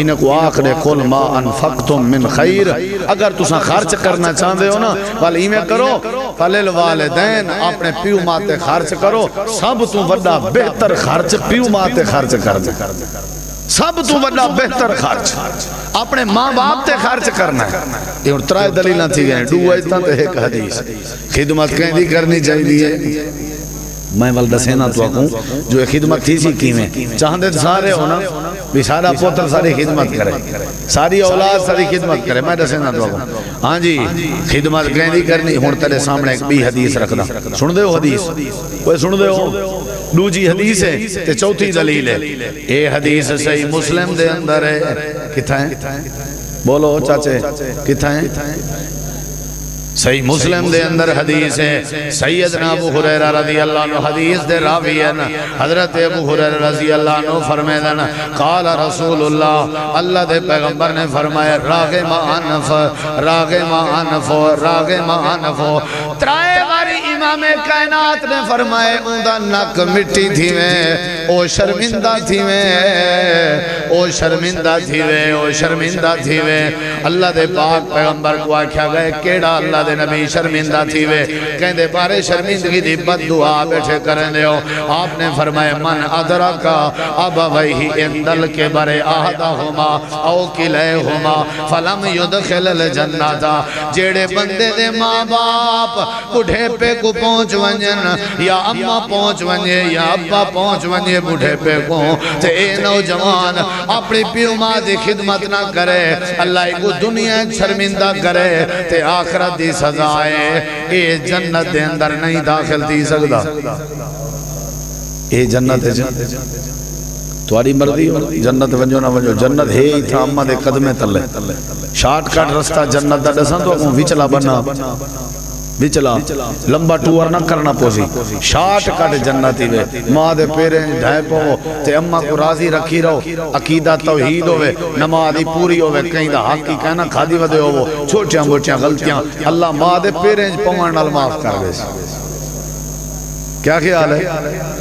इनको आख दे कुल मा अनफक्तुम मिन खैर अगर तुसा खर्च करना चाहते हो ना वाले इवें करो फलिल वालिदैन अपने पियो मां ते खर्च करो सब तू वड्डा बेहतर खर्च पियो मां ते खर्च कर सब तू वड्डा बेहतर खर्च अपने माँ बाप ते खर्च करना है। और त्राई दलीलां थी गए दो आयतां ते एक हदीस खिदमत कहंदी करनी चाहिए मैं वालदा सेना तो आकू जो खिदमत थी सी की में चाहंदे सारे होना भी सारा पोतल सारी खिदमत करे सारी औलाद सारी खिदमत करे मैं दसेना तो आकू हां जी खिदमत कहनी करनी हुन तेरे सामने एक भी हदीस रखदा सुन दे हो हदीस ओए सुन दे हो दूसरी हदीस है ते चौथी दलील है ए हदीस सही मुस्लिम दे अंदर है किथा है बोलो चाचे किथा है सही मुस्लिम दे अंदर हदीस है सैयदना अबू हुरैरा रजी अल्लाह अन्हु हदीस दे रावी है ना हजरत अबू हुरैरा रजी अल्लाह अन्हु फरमाया ना काला रसूलुल्लाह अल्लाह दे पैगंबर ने फरमाया रागे मा अनफ त्राए बारी इमाम कायनात ने फरमाए उंदा नक मिट्टी थीवे ओ शर्मिंदा थीवे अल्लाह दे पाक पैगंबर को आख्या गए केड़ा अल्लाह दे नबी शर्मिंदा थी वे कहंदे बारे शर्मिंदगी दी बददुआ बैठे करन देओ आपने फरमाया मन अदरा का अब वही इंदल के बारे आहदा होमा औ किले होमा फलम यदखलल जन्नता जेड़े बंदे दे मां बाप बुढ़ेपे को पहुंच वंजन या अम्मा पहुंच वंजे या अब्बा पहुंच वंजे बुढ़ेपे को ते ए नौजवान अपने पियो मां दी खिदमत ना करे अल्लाह इको दुनिया शर्मिंदा करे ते आखिर दी सजा है ये जन्नत दे अंदर नहीं दाखिल थी सकदा ये जन्नत है तुम्हारी मर्जी जन्नत वंजो ना वंजो जन्नत है ही था अम्मा दे कदमे तले शॉर्टकट रास्ता जन्नत दा दसा तो विचला बना विचला लंबा टूर ना करना पोसी शॉर्टकट जन्नत ही वे मां दे पेरे ढाए पवो ते अम्मा को राजी रखी रहो अकीदा तौहीद होवे नमाज ही पूरी होवे कहीं दा हक ही कहना खादी वदे होवो छोटियां मोटियां गलतियां अल्लाह मां दे पेरे पवन नाल माफ कर दे क्या ख्याल है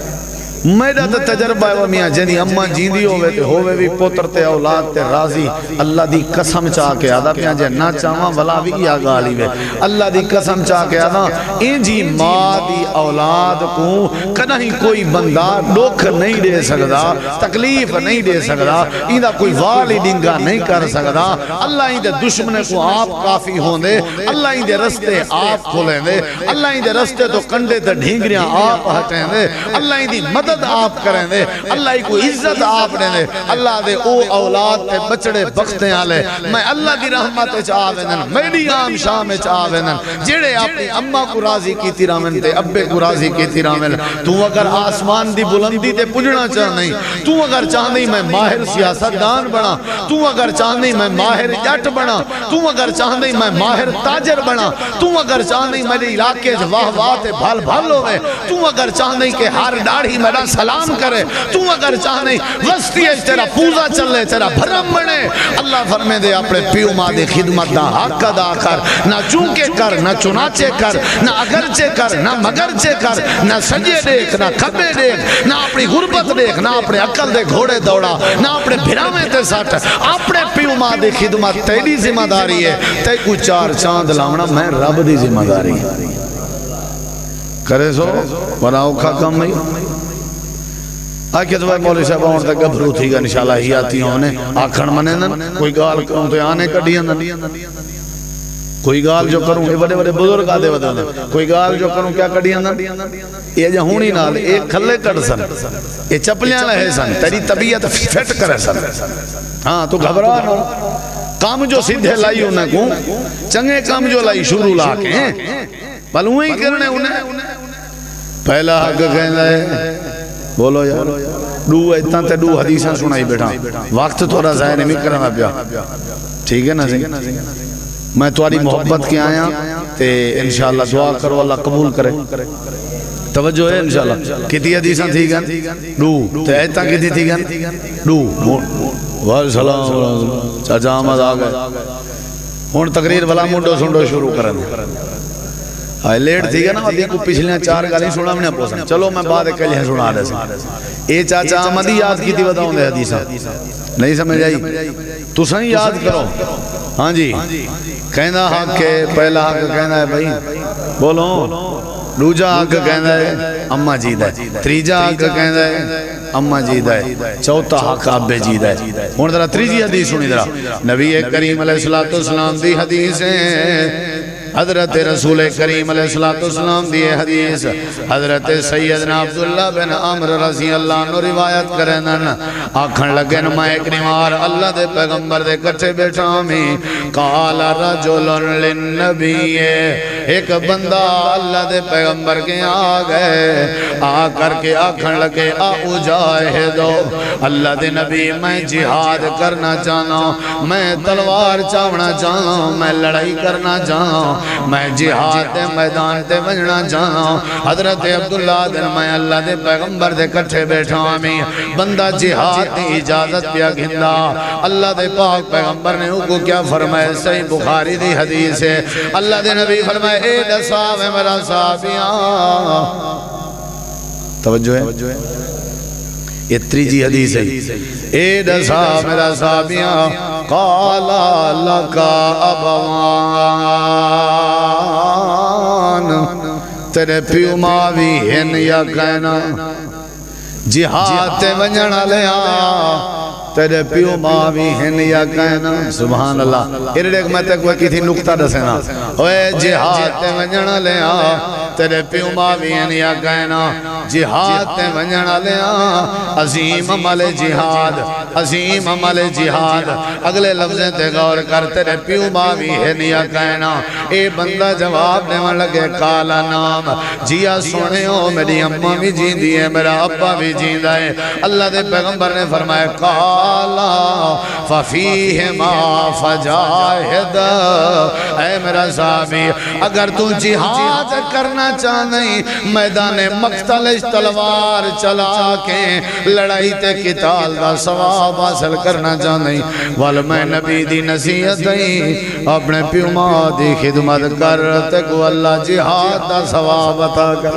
मेरा तो तजर्बा है मियां जनी अम्मा जींदी होवे ते होवे भी पुत्र ते औलाद ते राजी अल्लाह दी कसम चा के आदा पिया जे ना चावा भला भी या गाली वे अल्लाह दी कसम चा के आदा इंजी मां दी औलाद को कदही कोई बंदा दुख नहीं दे सकदा तकलीफ नहीं दे सकदा इंदा कोई वाल ही डिंगा नहीं कर सकदा अल्लाह इंदे दुश्मन को आप काफी होंदे अल्लाह इंदे रास्ते आप खोलेंदे अल्लाह इंदे रास्ते तो कंडे ते ढींगरियां आप हटेंदे अल्लाह इंदी मदद आप करें दे अल्लाह को इज्जत आप दें दे अल्लाह दे ओ औलाद ते बचड़े बख्ते आले मैं अल्लाह दी रहमत च आवेदन मेरी आम शाम च आवेदन जेड़े अपनी अम्मा को राजी कीती रावन ते अब्बे को राजी कीती रावन तू अगर आसमान दी बुलंदी ते पुजना चाह नहीं तू अगर चाहनी मैं माहिर सियासतदान बना तू अगर चाहनी मैं माहिर जट बना तू अगर चाहनी मैं माहिर ताजर बना तू अगर चाहनी मेरे इलाके च वाह वाह ते भल भल होवे तू अगर चाहनी के हर दाढ़ी मेरा सलाम करे तू अगर चाहने वस्ती है तेरा पूजा चले तेरा भरम बने अल्लाह फरमे दे अपने पियो मां दी खिदमत दा हक अदा कर ना चूंके कर ना चुनाचे कर ना अगरचे कर ना मगरचे कर ना सजे देख ना खबे देख ना अपनी गुर्बत देख ना अपने अकल दे घोड़े दौड़ा ना अपने भिरावे ते सट अपने पियो मां दी खिदमत तेरी जिम्मेदारी है ते को चार चांद लावना मैं रब दी जिम्मेदारी करे सो बड़ा औखा कम नहीं आके तो भाई मौलवी साहब और तक गभरू थी गा इंशाल्लाह ही आती होने आखण मने न कोई गाल कहूं तो आने कढिया न कोई गाल जो करूं ये बड़े बड़े बुजुर्ग आदे वदने कोई गाल जो करूं क्या कढिया न ये जो हुणी नाल ए खल्ले कट सन ए चपलियां लहे सन तेरी तबीयत फिट करे सन हां तो घबरा ना काम जो सीधे लाई उन को चंगे काम जो लाई शुरू ला के भल उही करने उन पहला हक कहंदा है बोलो यार दू इतना ते दू हदीसा सुनाई बैठा वक्त थोड़ा जाया नहीं करना पिया ठीक है ना जी मैं तुम्हारी मोहब्बत के आया ते इंशाल्लाह दुआ करो अल्लाह कबूल करे तवज्जो है इंशाल्लाह कितनी हदीसा थी गन दू ते इतना कितनी थी गन दू वाल सलाम चाचा मज आ गए हुन तकरीर वाला मुंडो सुंडो शुरू करन लेट थी ना अभी को पिछले चार गाली सुना भी ना पोसन चलो मैं बाद एक गाली सुना दे ए चाचा आमदी याद कीती बताऊं दे हदीस नहीं समझ आई तुसा ही याद करो हां जी कहना हक है पहला हक कहना है भाई बोलो दूजा हक कहना है अम्मा जी दा तीजा हक कहना है अम्मा जी दा चौथा हक अब्बे जी दा हुन जरा तीजी हदीस सुनी जरा नबी करीम अलैहि सलातो सलाम दी हदीस है हजरत रसूल करीम अलैहिस्सलाम दी हदीस हजरत सैयदना अब्दुल्लाह बिन अम्र रज़ियल्लाहु अन्हु रिवायत करन आखन लगे न मैं एक निवार अल्लाह दे पैगंबर दे कट्ठे बैठा में काल रजुलन लिन नबी एक बंदा अल्लाह दे पैगंबर के आ गए आ करके आखन लगे आओ जाए दो अल्लाह दे नबी मैं जिहाद करना चाहना मैं तलवार चावना चाहना मैं लड़ाई करना चाहना मैं जिहाद दे मैदान ते वजना चाहना हजरत अब्दुल्लाह दिन मैं अल्लाह दे पैगंबर दे कट्ठे बैठा में बंदा जिहाद दी इजाजत पिया घिंदा अल्लाह दे पाक पैगंबर ने उनको क्या फरमाया सही बुखारी दी हदीस है अल्लाह दे नबी फरमाए ए दसा वे मेरा साहबिया तवज्जो है ये त्रीजी हदीस है ए दसा मेरा साहबिया काला लका अबवान तेरे पियो मां भी हैन या कहना जिहाद ते वंजण लया तेरे पियो माँ भी हैं या कहना सुभान अल्लाह इरड़े मैं तक वो किसी नुकता दसेना ओए जिहाद ते वंजण लया तेरे पियो माँ भी हैं या कहना जिहाद ते वंजण लया अजीम अमल जिहाद अजीम अमल जिहाद अगले लफ्ज़े ते गौर कर तेरे पियो माँ भी हैं या कहना ए बंदा जवाब देवन लगे काला नाम जिया सुने हो मेरी अम्मा भी जींदी है मेरा अब्बा भी जींदा है अल्लाह दे पैगंबर ने फरमाया काला मेरा साहबी अगर तू जिहाद करना चाहनी मैदान मक्तल तलवार चला के लड़ाई ते किताल दा सवाब हासिल करना चाहनी वल मैं नबी दी नसीहत अपने पियो मां दी खिदमत कर ते को अल्लाह जिहाद दा सवाब अता कर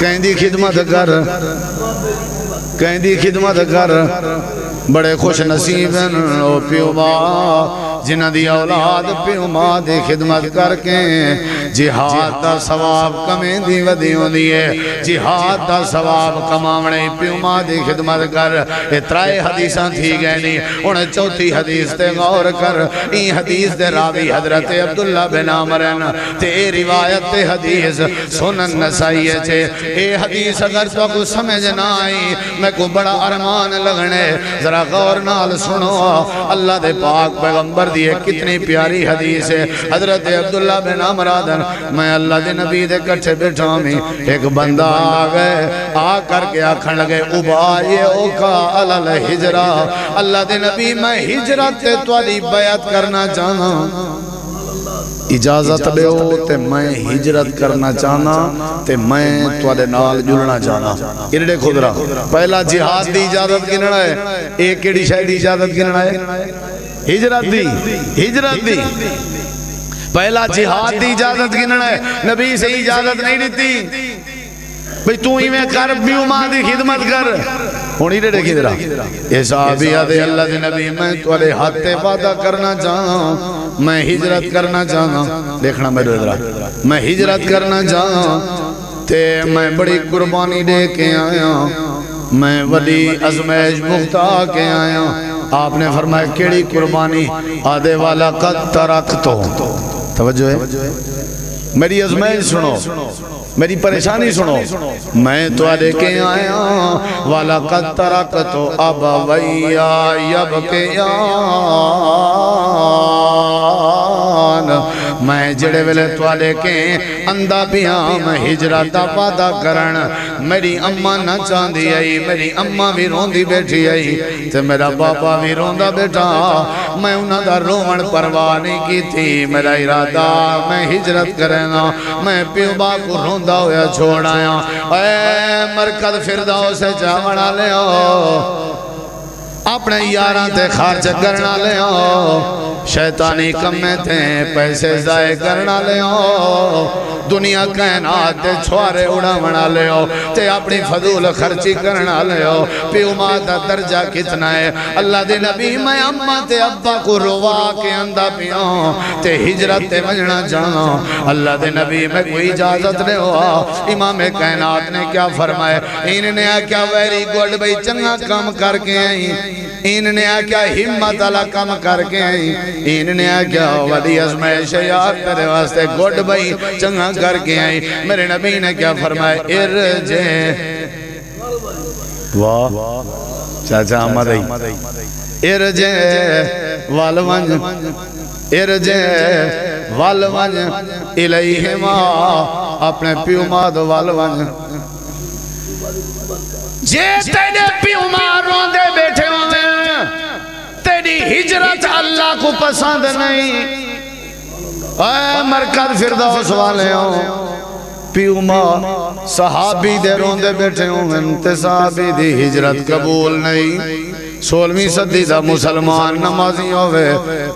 कहंदी खिदमत कर कहंदी खिदमत कर बड़े खुश नसीब ओ पियो मां जिन्हां दी औलाद पियो मां दी खिदमत करके जिहाद दा सवाब कमेंदी वधी हुंदी है जिहाद दा सवाब कमावणे पियो मां दी खिदमत कर ए त्राई हदीसां थी गई नी हुण चौथी हदीस ते गौर कर ई हदीस दे रावी हजरत अब्दुल्लाह बिन अम्र ते रिवायत ते हदीस सुनन नसाई च ए हदीस अगर तो को समझ ना आई मैं को बड़ा अरमान लगने जरा गौर नाल सुनो अल्लाह दे पाक पैगंबर कितनी प्यारी हदीस है हजरत अब्दुल्लाह बिन अम्र मैं अल्लाह के नबी दे कट्ठे बैठा में एक बंदा आ गए आ करके आखन लगे उबाये ओका अलल हिजरा अल्लाह के नबी मैं हिजरत ते तुम्हारी बयात करना चाहना इजाजत दो ते मैं हिजरत करना चाहना ते मैं तुहाडे नाल जुड़ना चाहना इरड़े खुदरा पहला जिहाद दी इजाजत गिनना है ए केड़ी शै दी इजाजत गिनना है हिजरत दी पहला जिहाद दी इजाजत गिनना है नबी से इजाजत नहीं दी भाई तू इवें कर पियो मां दी खिदमत कर हुणी रे देखी जरा ए साहबिया दे अल्लाह दे नबी मैं तुहाडे हाथ ते वादा करना चाहां मैं हिजरत करना चाहां देखना मेरे जरा मैं हिजरत करना चाहां ते मैं बड़ी कुर्बानी दे के आया मैं वली अजमैश मुक्ता के आया आपने फरमाया केड़ी कुर्बानी आदे वाला कद तरक तो तवज्जो है मेरी अजमाइश सुनो मेरी परेशानी सुनो मैं तो लेके आया वाला कद तरक तो अब वैया यब के मैं जड़े वेले तुआले के अंदा पिया मैं हिजरत दा वादा करण मेरी अम्मा ना चाहदी आई मेरी अम्मा भी रोंदी बैठी आई ते मेरा बाबा भी रोंदा बैठा मैं उन्हां दा रोवण परवाह नहीं कीती मेरा इरादा मैं हिजरत करना मैं पियो बा को रोंदा होया छोड़ आया ऐ मरकद फिरदौस जावण आले अपने यारा ते खर्च करना ले शैतानी कमे थे पैसे जाए करना ले दुनिया कायनात दे छुआरे उड़ावना ले ते अपनी फजूल खर्ची करना ले पियो मां दा दर्जा कितना है अल्लाह दे नबी मैं अम्मा ते अब्बा को रोवा के आंदा पिया ते हिजरत ते वजना जाना अल्लाह दे नबी मैं कोई इजाजत नहीं हुआ इमाम कायनात ने क्या फरमाया इन्होंने क्या वेरी गुड भाई चंगा काम करके आई इनने आख्या हिम्मत वाला कम करके आई, इनने आख्या वड़ी आजमाइश यार तेरे वास्ते गुड बई चंगा करके आई। मेरे नबी ने क्या फरमाया, इरजे वाह चाचा अमरई इरजे वाल वंज इरजे वाल वंज इलैहिमा अपने पियो मां दो वाल वंज। जे तेरे पियो मां रोंदे बैठे होवे तेरी हिजरत अल्लाह को पसंद नहीं। ऐ मरकत फिरदौस वाले हो पियो मां सहाबी दे रोंदे बैठे होवे ते सहाबी दी हिजरत कबूल नहीं। 16वीं सदी का मुसलमान नमाजी होवे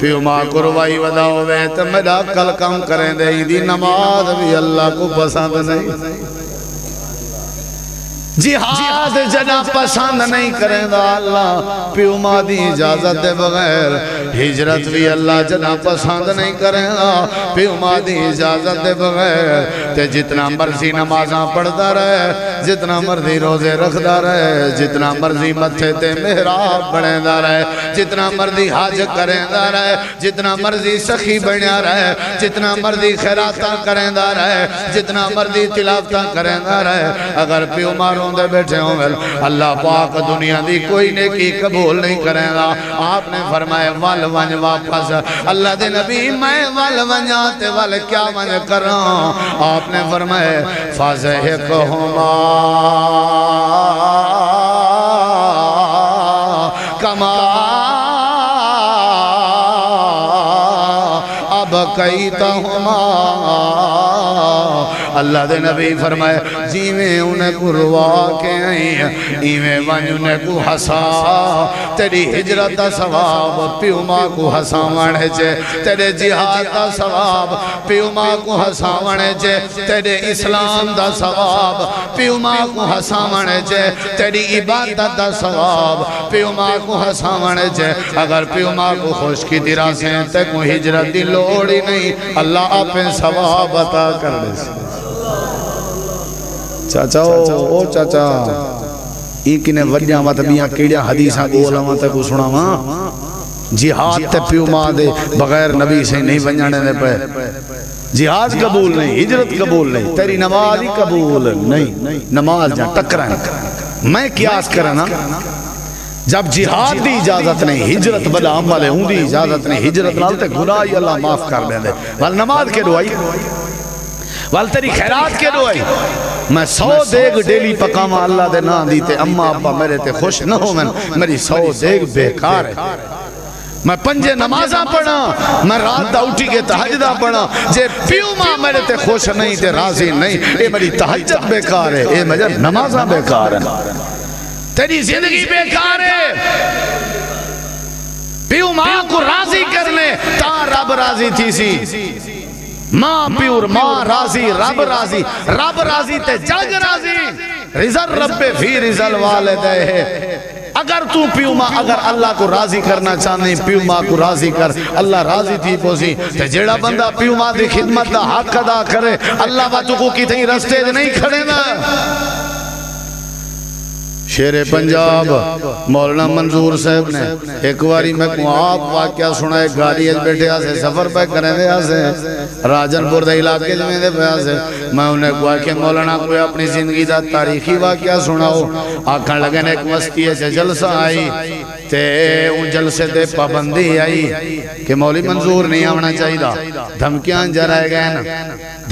पियो मां को रवाई वदा होवे ते मेरा कल काम करें दे दी नमाज भी अल्लाह को पसंद नहीं। जिहाद जना पसंद नहीं करेंदा अल्लाह पियो मां दी इजाजत दे बगैर, हिजरत भी अल्लाह जना पसंद नहीं करेंदा पियो मां दी इजाजत दे बगैर। ते जितना मर्जी नमाज़ां पढ़दा रहे, जितना मर्जी रोजे रखदा रहे, जितना मर्जी मथे ते मेहराब बनेंदा रहे, जितना मर्जी हज करेंदा रहे, जितना मर्जी सखी बनया रहे, जितना मर्जी खैरातां करेंदा रहे, जितना मर्जी तिलावतां करेंदा रहे, अगर पियो मां रोंदे बैठे होंगे अल्लाह पाक दुनिया दी कोई नेकी कबूल नहीं करेगा। आपने फरमाया वल वंज वापस। अल्लाह दे नबी मैं वल वंजा ते वल क्या वंज करा? आपने फरमाया फज़हिक़हुमा कमा अबक़ैतहुमा। अल्लाह दे नबी फरमाए जिवें उन्हें को रुवा के आई इवें वन उन्हें को हसा। तेरी हिजरत का सवाब पियो मां को हसावण च, तेरे जिहाद का सवाब पियो मां को हसावण च, तेरे इस्लाम का सवाब पियो मां को हसावण च, तेरी इबादत का सवाब पियो मां को हसावण च। अगर पियो मां को खुश की दिरासें ते को हिजरत की लोड़ ही नहीं, अल्लाह आपे सवाब अता कर दे। चाचा ओ चाचा एक ने वड्या मतबिया केड़िया हदीसा बोल आवा ते को सुनावा। जिहाद ते पियो मां दे बगैर नबी से नहीं वंजने दे पे। जिहाद कबूल नहीं, हिजरत कबूल नहीं, तेरी नमाज ही कबूल नहीं। नमाज जा टकरा मैं कियास करना जब जिहाद दी इजाजत नहीं, हिजरत वाला हम वाले हुंदी इजाजत नहीं, हिजरत नाल ते गुनाह ही अल्लाह माफ कर देंदे वल नमाज के रोई वल तेरी खैरात के रोई। मैं 100 देग डेली पकावा अल्लाह दे नाम दी ते अम्मा अब्बा मेरे ते खुश न होवन, मेरी 100 देग बेकार है। मैं 5 नमाज़ा पढ़ा, मैं रात दा उठी के तहज्जुदा पढ़ा, जे पियो मां मेरे ते खुश नहीं ते राजी नहीं ए मेरी तहज्जुद बेकार है, ए मेरी नमाज़ा बेकार है, तेरी जिंदगी बेकार है। पियो मां को राजी करने ता रब राजी थी सी। मां प्यूर मां राजी, रब राजी, रब राजी ते जग राजी। रिजल रब्बे फी रिजल वालिदै है। अगर तू पियो मां अगर अल्लाह को राजी करना चाहनी पियो मां को राजी कर, अल्लाह राजी थी पोसी। ते जेड़ा बंदा पियो मां दी खिदमत दा हक अदा करे अल्लाह वातु को किथे रस्ते च नहीं खड़ेना। शेरे पंजाब मौलाना मंजूर साहब ने एक बारी मैं आप वाक्या सुना। एक गाड़ी बैठे से सफर पे करें से राजनपुर के इलाके में पैसे मैं उन्हें वाक्या मौलाना कोई अपनी जिंदगी का तारीखी वाक्या सुनाओ। आखन लगे ने एक मस्ती से जलसा आई ते उन जलसे ते पाबंदी आई कि मौली मंजूर नहीं आना चाहिए। धमकियां जराए गए न,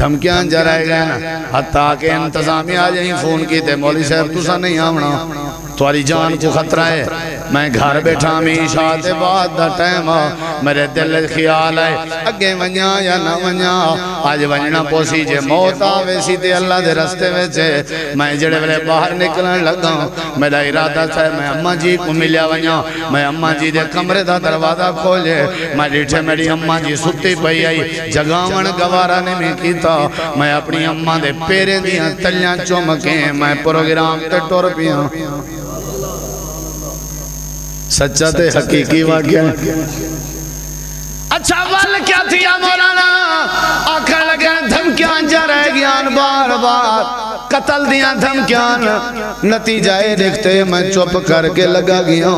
धमकियां जराए गए न, हत्ता के इंतजामिया आ जाए फोन की ते मौली साहब तुसा नहीं आना तुरी जान को खतरा है। मैं घर बैठा हमेशा ते बाद दा टाइम मेरे दिल ख्याल है अगे वंजा या ना वंजा। आज वंजना पोसी जे मौत आवे सी ते अल्लाह दे रस्ते विच। मैं जेड़े वेले बाहर निकलन लगा मेरा इरादा था मैं अम्मा जी को मिलया वंजा। मैं अम्मा जी दे कमरे दा दरवाजा खोले मैं डिठे मेरी अम्मा जी सुती पई आई। जगावण गवारा ने मैं कीता। मैं अपनी अम्मा दे पैरें दियां तलियां चुम के मैं प्रोग्राम ते टुर पिया। सच्चा ते हकीकी वाक्या। अच्छा वाल क्या थी मौलाना? आखन लगे धमकियां जरा ज्ञान बार बार कतल दिया धमकियां नतीजा देखते मैं चुप करके लगा गया।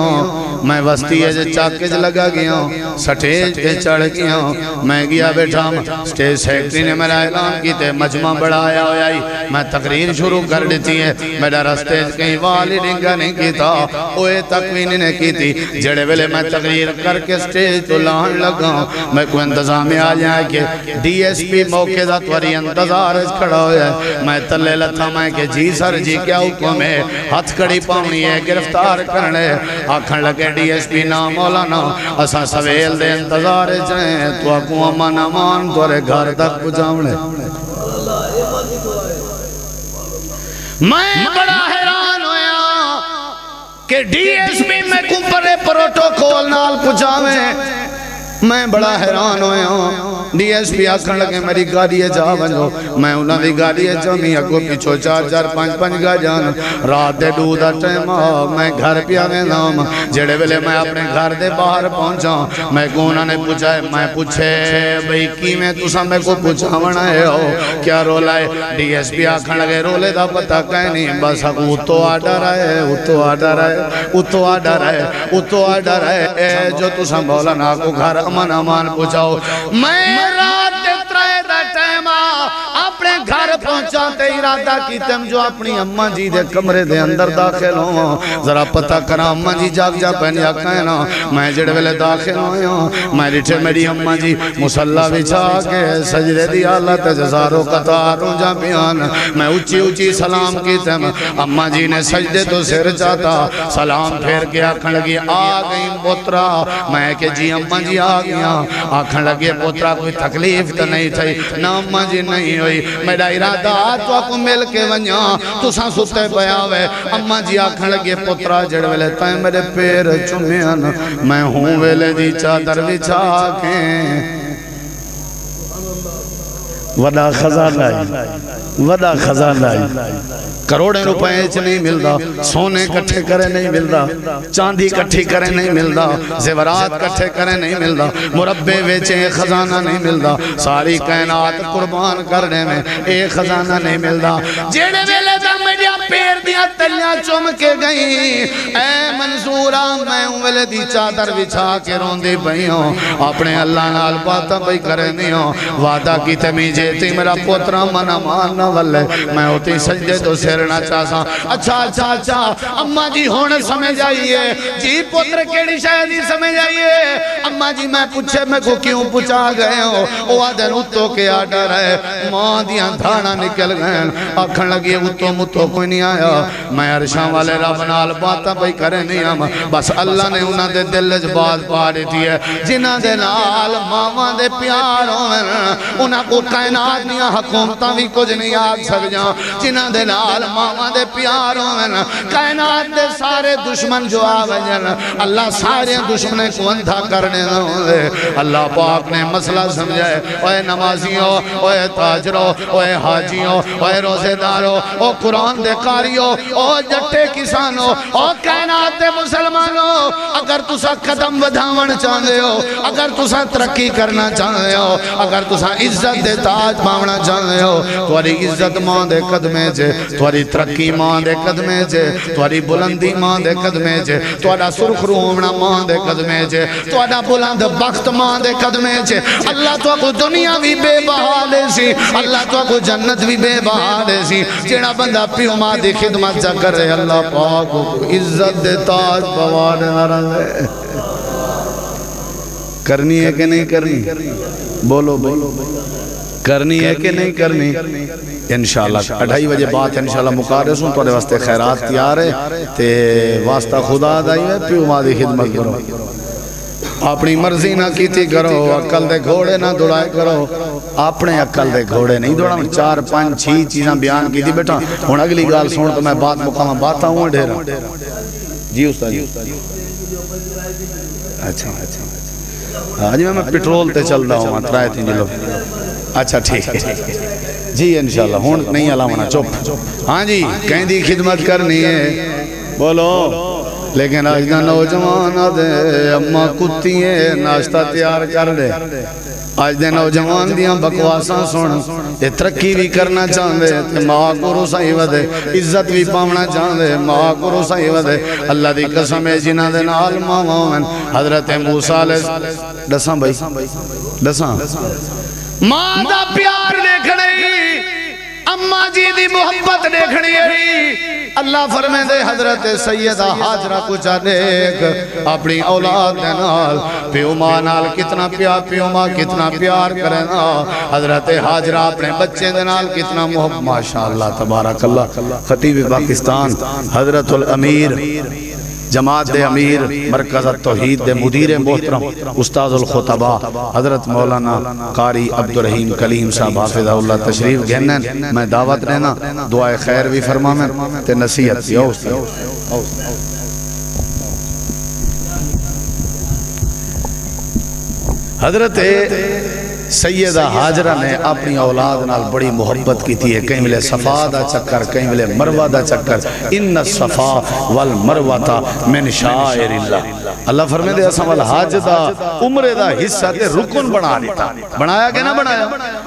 मैं वस्ती है चाके च लगा गया हूँ, स्टेज पे चढ़ गया हूँ, मैं गया बैठा स्टेज सेक्रेटरी ने मेरा ऐलान किते मजमा बढ़ाया होया ही, मैं तकरीर शुरू कर दी है, मेरा रस्ते कहीं वाली डिंगा नहीं किया ओए तकवीन ने की जेड़े वेले मैं तकरीर करके स्टेज तो लान लगा मैं को इंतजाम आ जाए कि DSP मौके का त्वरी इंतजार खड़ा होया, मैं तले लथा मैं कि जी सर जी क्या हुक्म है, हथ कड़ी पानी है गिरफ्तार करने, आखन लगे DSP ना मौलाना असा सवेल दे इंतजार तो अमान अमान तुरे घर तक पहुंचावने। मैं बड़ा हैरान होया कि DSP में कुंपरे प्रोटोकॉल नाल पहुंचावे, मैं बड़ा हैरान होया DSP आखन लगे मेरी गाड़ी जा वजो, मैं उन्होंने गाड़ी जमी अगो पिछो चार चार पाँच पाँच गाजान रात के डू का टाइम मैं घर पिया वेंदा जेड़े वेले मैं अपने घर के बाहर पहुंचा मैं को उन्होंने पूछा मैं पूछे बई किवें तुसा मेरे को पूछावण आए हो क्या रोला है, DSP आखन लगे रोले का पता कहीं नहीं बस उतो आडर आए उतो आडर आए उतो आडर आए उतो आडर आए जो तुसा बोला ना को घर अमन अमान पहुंचाओ। मैं रात अपने घर पहुंचा ते इरादा कीता जो अपनी अम्मा जी दे कमरे दे अंदर दाखिल हो जरा पता करा अम्मा जी जाग जा पैने आखा है ना, मैं जेड़े वेले दाखिल होया मैं रिठे मेरी अम्मा जी मुसल्ला बिछा के सजदे दी हालत हजारों कतार जा बयान, मैं उची उची सलाम कीता अम्मा जी ने सजदे तो सिर जाता सलाम फेर के आखन लगी आ गई पोतरा, मैं के जी अम्मा जी आ गया, आखन लगे पोतरा कोई तकलीफ तो नहीं थी ना अम्मा जी नहीं हुई, मेरा इरादा तो आपको मिल के वन्या तुसा सुते पया वे, अम्मा जी आखन लगे पुत्रा जड़ वेले तैं मेरे पैर चुमिया मैं हूं वेले दी चादर बिछा के वड़ा खजाना वड़ा खजाना करोड़े रुपए च नहीं मिलता, सोने कट्ठे करे नहीं मिलता, चांदी कट्ठी करे नहीं मिलता, जेवरात कट्ठे करे नहीं मिलता, मुरब्बे बेचे खजाना नहीं मिलता, सारी कायनात कुर्बान करने में एक खजाना नहीं मिलता, जेड़े वेले दा मेरिया पैर दिया तलियां चुम के गई ऐ मंजूरा मैं वेले दी चादर बिछा के रोंदी पई हां, अपने अल्लाह नाल बात पई करनी हां, वादा कीता मैं जेती मेरा पोतरा मना मान ना वल्ले मैं उती सजदे तो सिर अच्छा अच्छा अच्छा अम्मा जी हुण समझ आइए जी पुत्र केड़ी शायद समझ आइए, अम्मा जी मैं पूछे मैं को क्यों पूछा गए हो आदर उतो के आडर है मां दिया धाना निकल गए, आखन लगी उतो मुतो कोई नहीं आया, मैं अरशां वाले रब नाल बातां पई करे नहीं हम बस अल्लाह ने उन्हां दे दिल च बात पा दी है जिन्हां दे नाल मावां दे प्यार होवन उन्हां को कायनात दियां हुकूमतां भी कुछ नहीं आख सकदियां, जिन्हां दे नाल मामा दे प्यार होवन कायनात दे सारे दुश्मन जो आवजन अल्लाह सारे दुश्मन को अंधा करने दे, अल्लाह पाक ने मसला समझाए ओए नमाजियो ओए ताजरो ओए हाजियो ओए रोजेदारो ओ कुरान दे कारियो ओ जट्टे किसानो ओ कायनात दे मुसलमानो अगर तुसा कदम वधावण चाहते हो, अगर तुसा तरक्की करना चाहते हो, अगर तुसा इज्जत दे ताज पावना चाहते हो, तुम्हारी इज्जत मां दे कदमे च तुहारी तरक्की मां दे कदमे च, तुहारी बुलंदी मां दे कदमे च, तुहाडा सुरखरू होना मां दे कदमे च, तुहाडा बुलंद बख्त मां दे कदमे च, अल्लाह तुहाको दुनिया भी बेबहा दे सी, अल्लाह तुहाको जन्नत भी बेबहा दे सी, जेड़ा बंदा पियो मां दी खिदमत च करे अल्लाह पाक इज्जत दे ताज पवाने वाला है। करनी है कि नहीं करनी बोलो बोलो करनी है कि नहीं करनी, इंशाल्लाह 2:30 बजे बात इंशाल्लाह मुकारिस हूँ तुहाडे वास्ते खैरात तैयार है ते वास्ता खुदा दा ही है पियो मां दी खिदमत करो, अपनी मर्जी ना कीती करो, अकल दे घोड़े ना दौड़ाए करो, अपने अकल दे घोड़े नहीं दौड़ा, 4 5 6 चीज़ां बयान कीती बेटा हुण अगली गल सुन तो मैं बात मुकावां बात आऊँ ढेरा जी उस्ताद जी अच्छा अच्छा हाँ जी मैं पेट्रोल ते चलदा हां त्राए तीन किलो अच्छा ठीक है जी इंशाल्लाह हुण नहीं अलावना चुप हाँ जी कहंदी खिदमत करनी है बोलो लेकिन अज नौजवान दे अम्मा कुत्तिये नाश्ता तैयार कर दे। अज दे नौजवान दियां बकवासां सुन, ये तरक्की भी करना चाहते, मां को रुसाई वधे, इज्जत भी पावना चाहते, मां को रुसाई वधे। अल्लाह दी कसम है जिन्हां दे नाल मावां होवन, हजरत मूसा अलैहि दसां भाई दसां मां दा प्यार देखणे, अम्मा जी दी मोहब्बत देखनी है। अल्लाह फरमाते हजरत सैयदा हाजरा को जाने अपनी औलाद दे नाल प्यो मां नाल कितना प्यार, प्यो मां कितना प्यार करना, हजरत हाजरा अपने बच्चे दे नाल कितना मोहब्बत। माशाअल्लाह तबारकल्लाह। खतीब पाकिस्तान हजरतुल अमीर जमात दे अमीर मरकज तौहीद दे मुदीर मोहतरम उस्तादुल खुतबा हजरत मौलाना कारी अब्दुर्रहीम कलीम साहब हाफिज़हुल्लाह तशरीफ घेनन। मैं दावत देना, दुआए खैर भी फरमावन ते नसीहत भी। हजरत सैयदा हाजरा ने अपनी औलाद नाल बड़ी मोहब्बत की थी। कई वेले सफा दा चक्कर, कई वेले मरवा दा चक्कर। इन्न सफा वल मरवता मिन शाइरिल्लाह। अल्लाह फरमाते असां वल हज दा उम्रे दा हिस्सा ते रुकन बना दिता। बनाया के ना बनाया?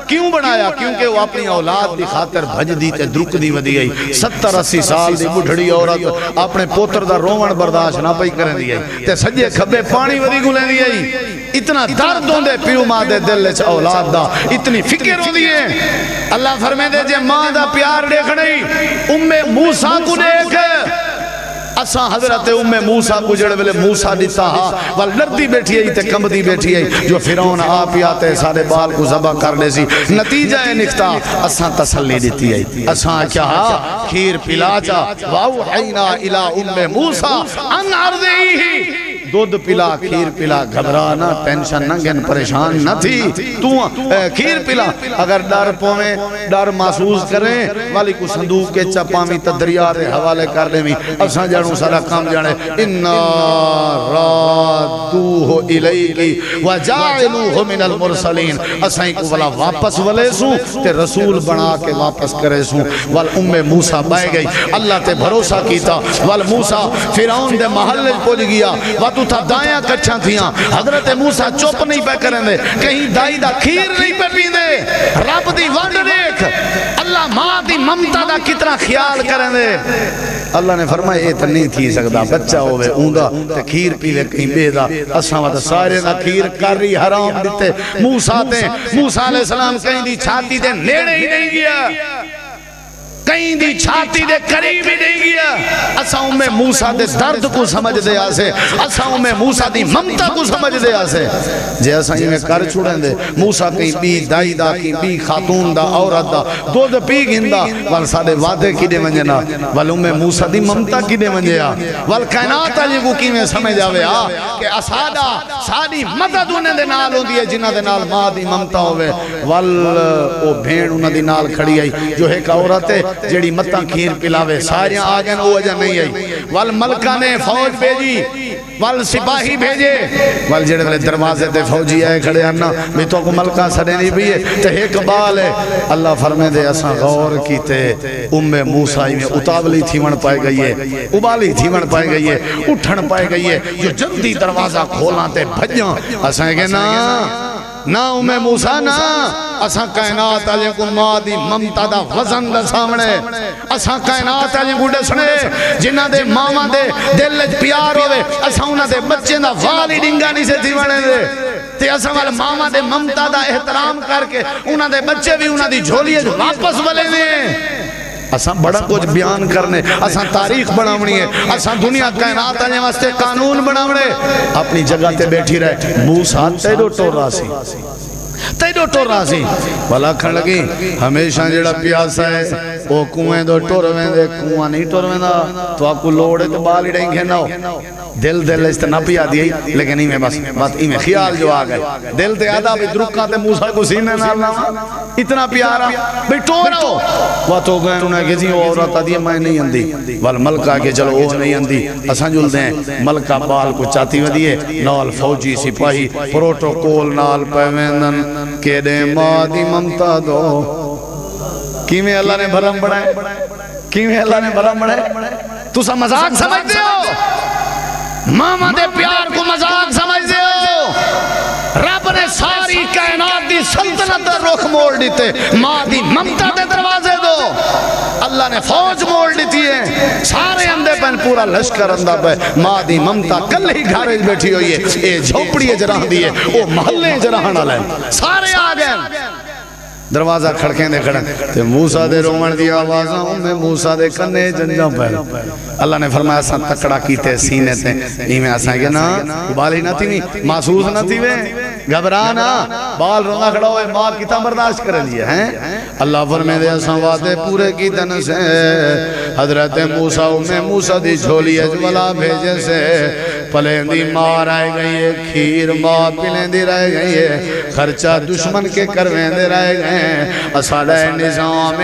क्यों बनाया? क्योंकि वो अपनी औलाद दी खातिर भजदी ते द्रुकदी वधी गई। 70-80 साल दी बुढ़ड़ी औरत अपने पोत्र दा रोवण बर्दाश्त ना पई करदी आई ते सज्जे खब्बे पानी वधी गुलेंदी आई। इतना दर्द होंदे प्यो मां दे दिल च औलाद दा, इतनी फिक्र होती है। अल्लाह फरमाते जे मां दा प्यार देखने उम्मे मूसा को देख, असा हजरत उम्मे मूसा को जड़े वेले मूसा दिता वल लड़दी बैठी आई ते कंबदी बैठी आई। जो फिरौन आ पिया ते सारे बाल को ज़बा करने सी, नतीजा ए निकता असा तसल्ली देती आई। असा क्या खीर पिला जा वाउ हैना इला उम्मे मूसा अन अर्दीही, दूध पिला खीर पिला, घबरा ना, टेंशन ना घेन, परेशान ना थी तू, खीर पिला। अगर डर पवे, डर महसूस करे वाली को संदूक के चपावी तो दरिया के हवाले कर देवी। असा जानू सारा काम जाने। इन्ना रादूहु इलैकी व जाइलूहु मिनल मुरसलीन। असा को वाला वापस वले सू ते रसूल बना के वापस करे सू। वल उम्मे मूसा बह गई, अल्लाह ते भरोसा कीता। वल मूसा फिरौन दे महल पुज गया, था दाया कच्छा थिया। हजरत मूसा चुप नहीं पे करेंदे, कहीं दाई दा खीर नहीं पे पींदे। रब दी वंड देख, अल्लाह मां दी ममता दा कितना ख्याल करेंदे। अल्लाह ने फरमाया ये तो नहीं थी सकदा, बच्चा होवे ऊंदा ते खीर पीवे कहीं बेदा। असा वा सारे दा खीर कारी हराम दिते। मूसा ते मूसा अलैहि सलाम कहीं दी छाती दे नेड़े ही नहीं गया, कहीं दी छाती दे करीब ही नहीं गया। असा उम्मे मूसा दे दर्द को समझ दे आसे, असा उम्मे मूसा दी ममता को समझ दे आसे। जे असा इवें कर छुड़ेंदे मूसा कहीं बी दाई दा, कहीं बी खातून दा औरत दा दूध पी गिंदा, वल साडे वादे किदे वंजना, वल उम्मे मूसा दी ममता किदे वंजया। वल कायनात अजे को किवें समझ आवे आ कि असादा साडी मदद उन्हां दे नाल होंदी है जिन्हां दे नाल मां दी ममता होवे। वल ओ भेण उन्हां दी नाल खड़ी आई, जो एक औरत है जेड़ी मत्ता खीर पिलावे। सारियां आ गए वो अजा नहीं आई। वल मलका ने फौज भेजी, वल सिपाही भेजे, वल जेड़े वाले दरवाजे ते फौजी आए खड़े आना मैं तो को मलका सड़े नहीं भी है ते एक बाल है। अल्लाह फरमाते असा गौर कीते उम्मे मूसा में उतावली थीवण पाए गई है, उबाली थीवण पाए गई है, उठण पाए गई है। जो जल्दी दरवाजा खोला ते भजा। असा कहना ना उम्मे मूसा ना, असा कायनात आले को मां दी ममता दा वजन दे सामने। असा कायनात आले को दसने जिन्हां दे मावां दे दिल च प्यार होवे, असा उन्हां दे बच्चे दा वाल ही डिंगा नहीं से दीवाने दे ते असा वाल मावां दे ममता दा एहतराम करके उन्हां दे बच्चे भी उन्हां दी झोली च वापस वले ने। असा बड़ा कुछ बयान करने, असा तारीख बनावनी है, असा दुनिया कायनात आने वास्ते कानून बनावने। अपनी जगह ते बैठी रहे। मूसा तेरो टोरा सी, तेरो टोरा सी। भला आखण लगी हमेशा जेड़ा प्यासा है वो कुएं दो टुर वेंदे, कुआं नहीं टुर वेंदा। तो आपको लोड़ है तो बाल ही नहीं खेनाओ। दिल दिल इस ना पिया दी, लेकिन इवें बस बात इवें ख्याल जो आ गए दिल ते आदा भी द्रुका ते मूसा को सीने नाल ना इतना प्यारा भाई टोरो वा तो गए। उन्हें के जी औरत आदी मैं नहीं आंदी। वल मलका के चलो ओ नहीं आंदी असा जुलदे। मलका बाल को चाती वदी है नाल फौजी सिपाही प्रोटोकॉल नाल पवेंदन केदे मां दी ममता दो। किवें अल्लाह ने भरम बनाए, किवें अल्लाह ने भरम बनाए। तुसा मजाक समझदे हो? मामा दे प्यार को मजाक समझते हो। रब ने सारी कायनात दी सल्तनत दा रुख मोड़ दिते। मां दी ममता दे दरवाजे दो अल्लाह ने फौज मोड़ दी है। सारे अंदे पन पूरा लश्कर अंदा पे। मां दी ममता कल ही घर बैठी हुई है। ये झोपड़ी च रहंदी है, ओ महल्ले च रहण वाले सारे आ गए। दरवाजा खड़के दे खड़े मूसा दे रोवण दी आवाज़ां में मूसा दे कन्ने जंजां पै। अल्लाह ने फरमाया असां तकड़ा कीते सीने ते इवें असां के ना उबाली ना थी महसूस ना थी घबरा ना बाल रोना खड़ा होए मां किता बर्दाश्त कर लिया है। अल्लाह फरमांदे असां वादे पूरे कीतन से हजरत मूसा उम्मे मूसा दी झोली अजवला भेजे से पलेंदी मां रह गई है, खीर मां पिलेंदी रह गई है, खर्चा दुश्मन के करवेंदे रह गए। साढ़े निजाम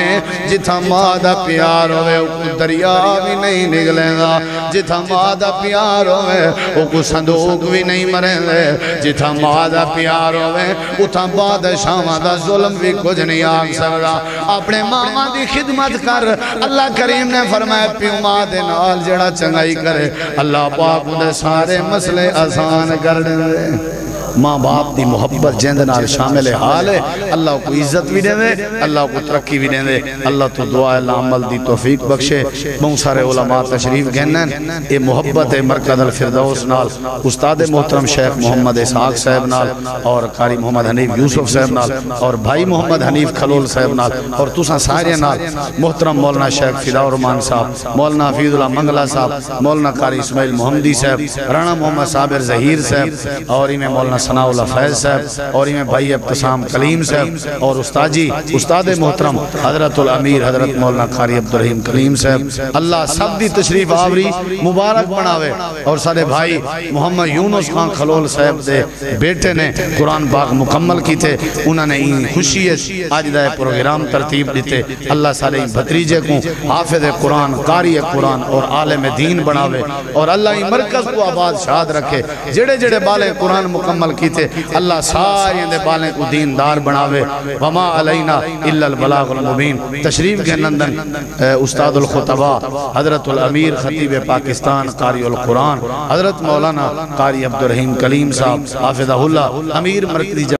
जिथा मां दा प्यार होवे ओ दरिया भी नहीं निकलेगा, जिथा मां दा प्यार होवे ओ संदूक भी नहीं मरेंगे, जिथा मां दा प्यार होवे उथा बादशाहां दा जुल्म भी कुछ नहीं आ सकदा। अपने मामा दी खिदमत कर। अल्लाह करीम ने फरमाया प्यो मां दे नाल जेड़ा चंगाई करे अल्लाह पाक उहदे सारे मसले आसान कर देवे। माँ बाप की मुहब्बत जिंद नाल शामिल हाल है। अल्लाह को इज्जत भी देवे, अल्लाह को तरक्की भी देवे। अल्लाह तो दुआ अल्लाह अमल दी तौफीक बख्शे। बहुत सारे उलमा तशरीफ कहने ये मुहब्बत है मरकज़ुल फिरदौस नाल, उस्ताद मोहतरम शेख मोहम्मद इसहाक साहब नाल और कारी मोहम्मद हनीफ यूसुफ साहब नाल और भाई मोहम्मद हनीफ खलोल साहब नाल और तुसा सारे नाल। मोहतरम मौलाना शेख फिदाउरहमान साहब, मौलाना हफीजुल्लाह मंगला साहब, मौलाना कारी इस्माइल मोहम्मदी साहब, राणा मोहम्मद साबिर ज़हीर साहब और इमें मौलाना सनाउल्लाह फैज साहब और इमें भाई इब्तिसाम कलीम साहब और उस्ताजी उस्ताद मोहतरम हजरतुल अमीर हजरत मौलाना कारी अब्दुर्रहीम कलीम साहब। अल्लाह सब दी तशरीफ आवरी मुबारक बनावे। और सारे भाई मोहम्मद यूनुस खान खलोल साहब दे बेटे ने कुरान पाक मुकम्मल कीते, उन्होंने खुशी अज का प्रोग्राम तरतीब दिते। अल्लाह सारे भतीजे को हाफिज़ कुरान, कारी कुरान और आलिम दीन बनावे। और अल्लाह मरकज़ को आबाद शाद रखे। जेड़े जेड़े बाले कुरान मुकम्मल कीते अल्लाह सारे दे बालें को दीनदार बनावे। वमा अलैना इल्लल बलागुल मुबीन। तशरीफ के नंदन उस्तादुल खुतबा हजरतुल अमीर खतीब पाकिस्तान कारी उल कुरान हजरत मौलाना कारी अब्दुर्रहीम कलीम साहब हाफिज़हुल्लाह अमीर मरकज़ी।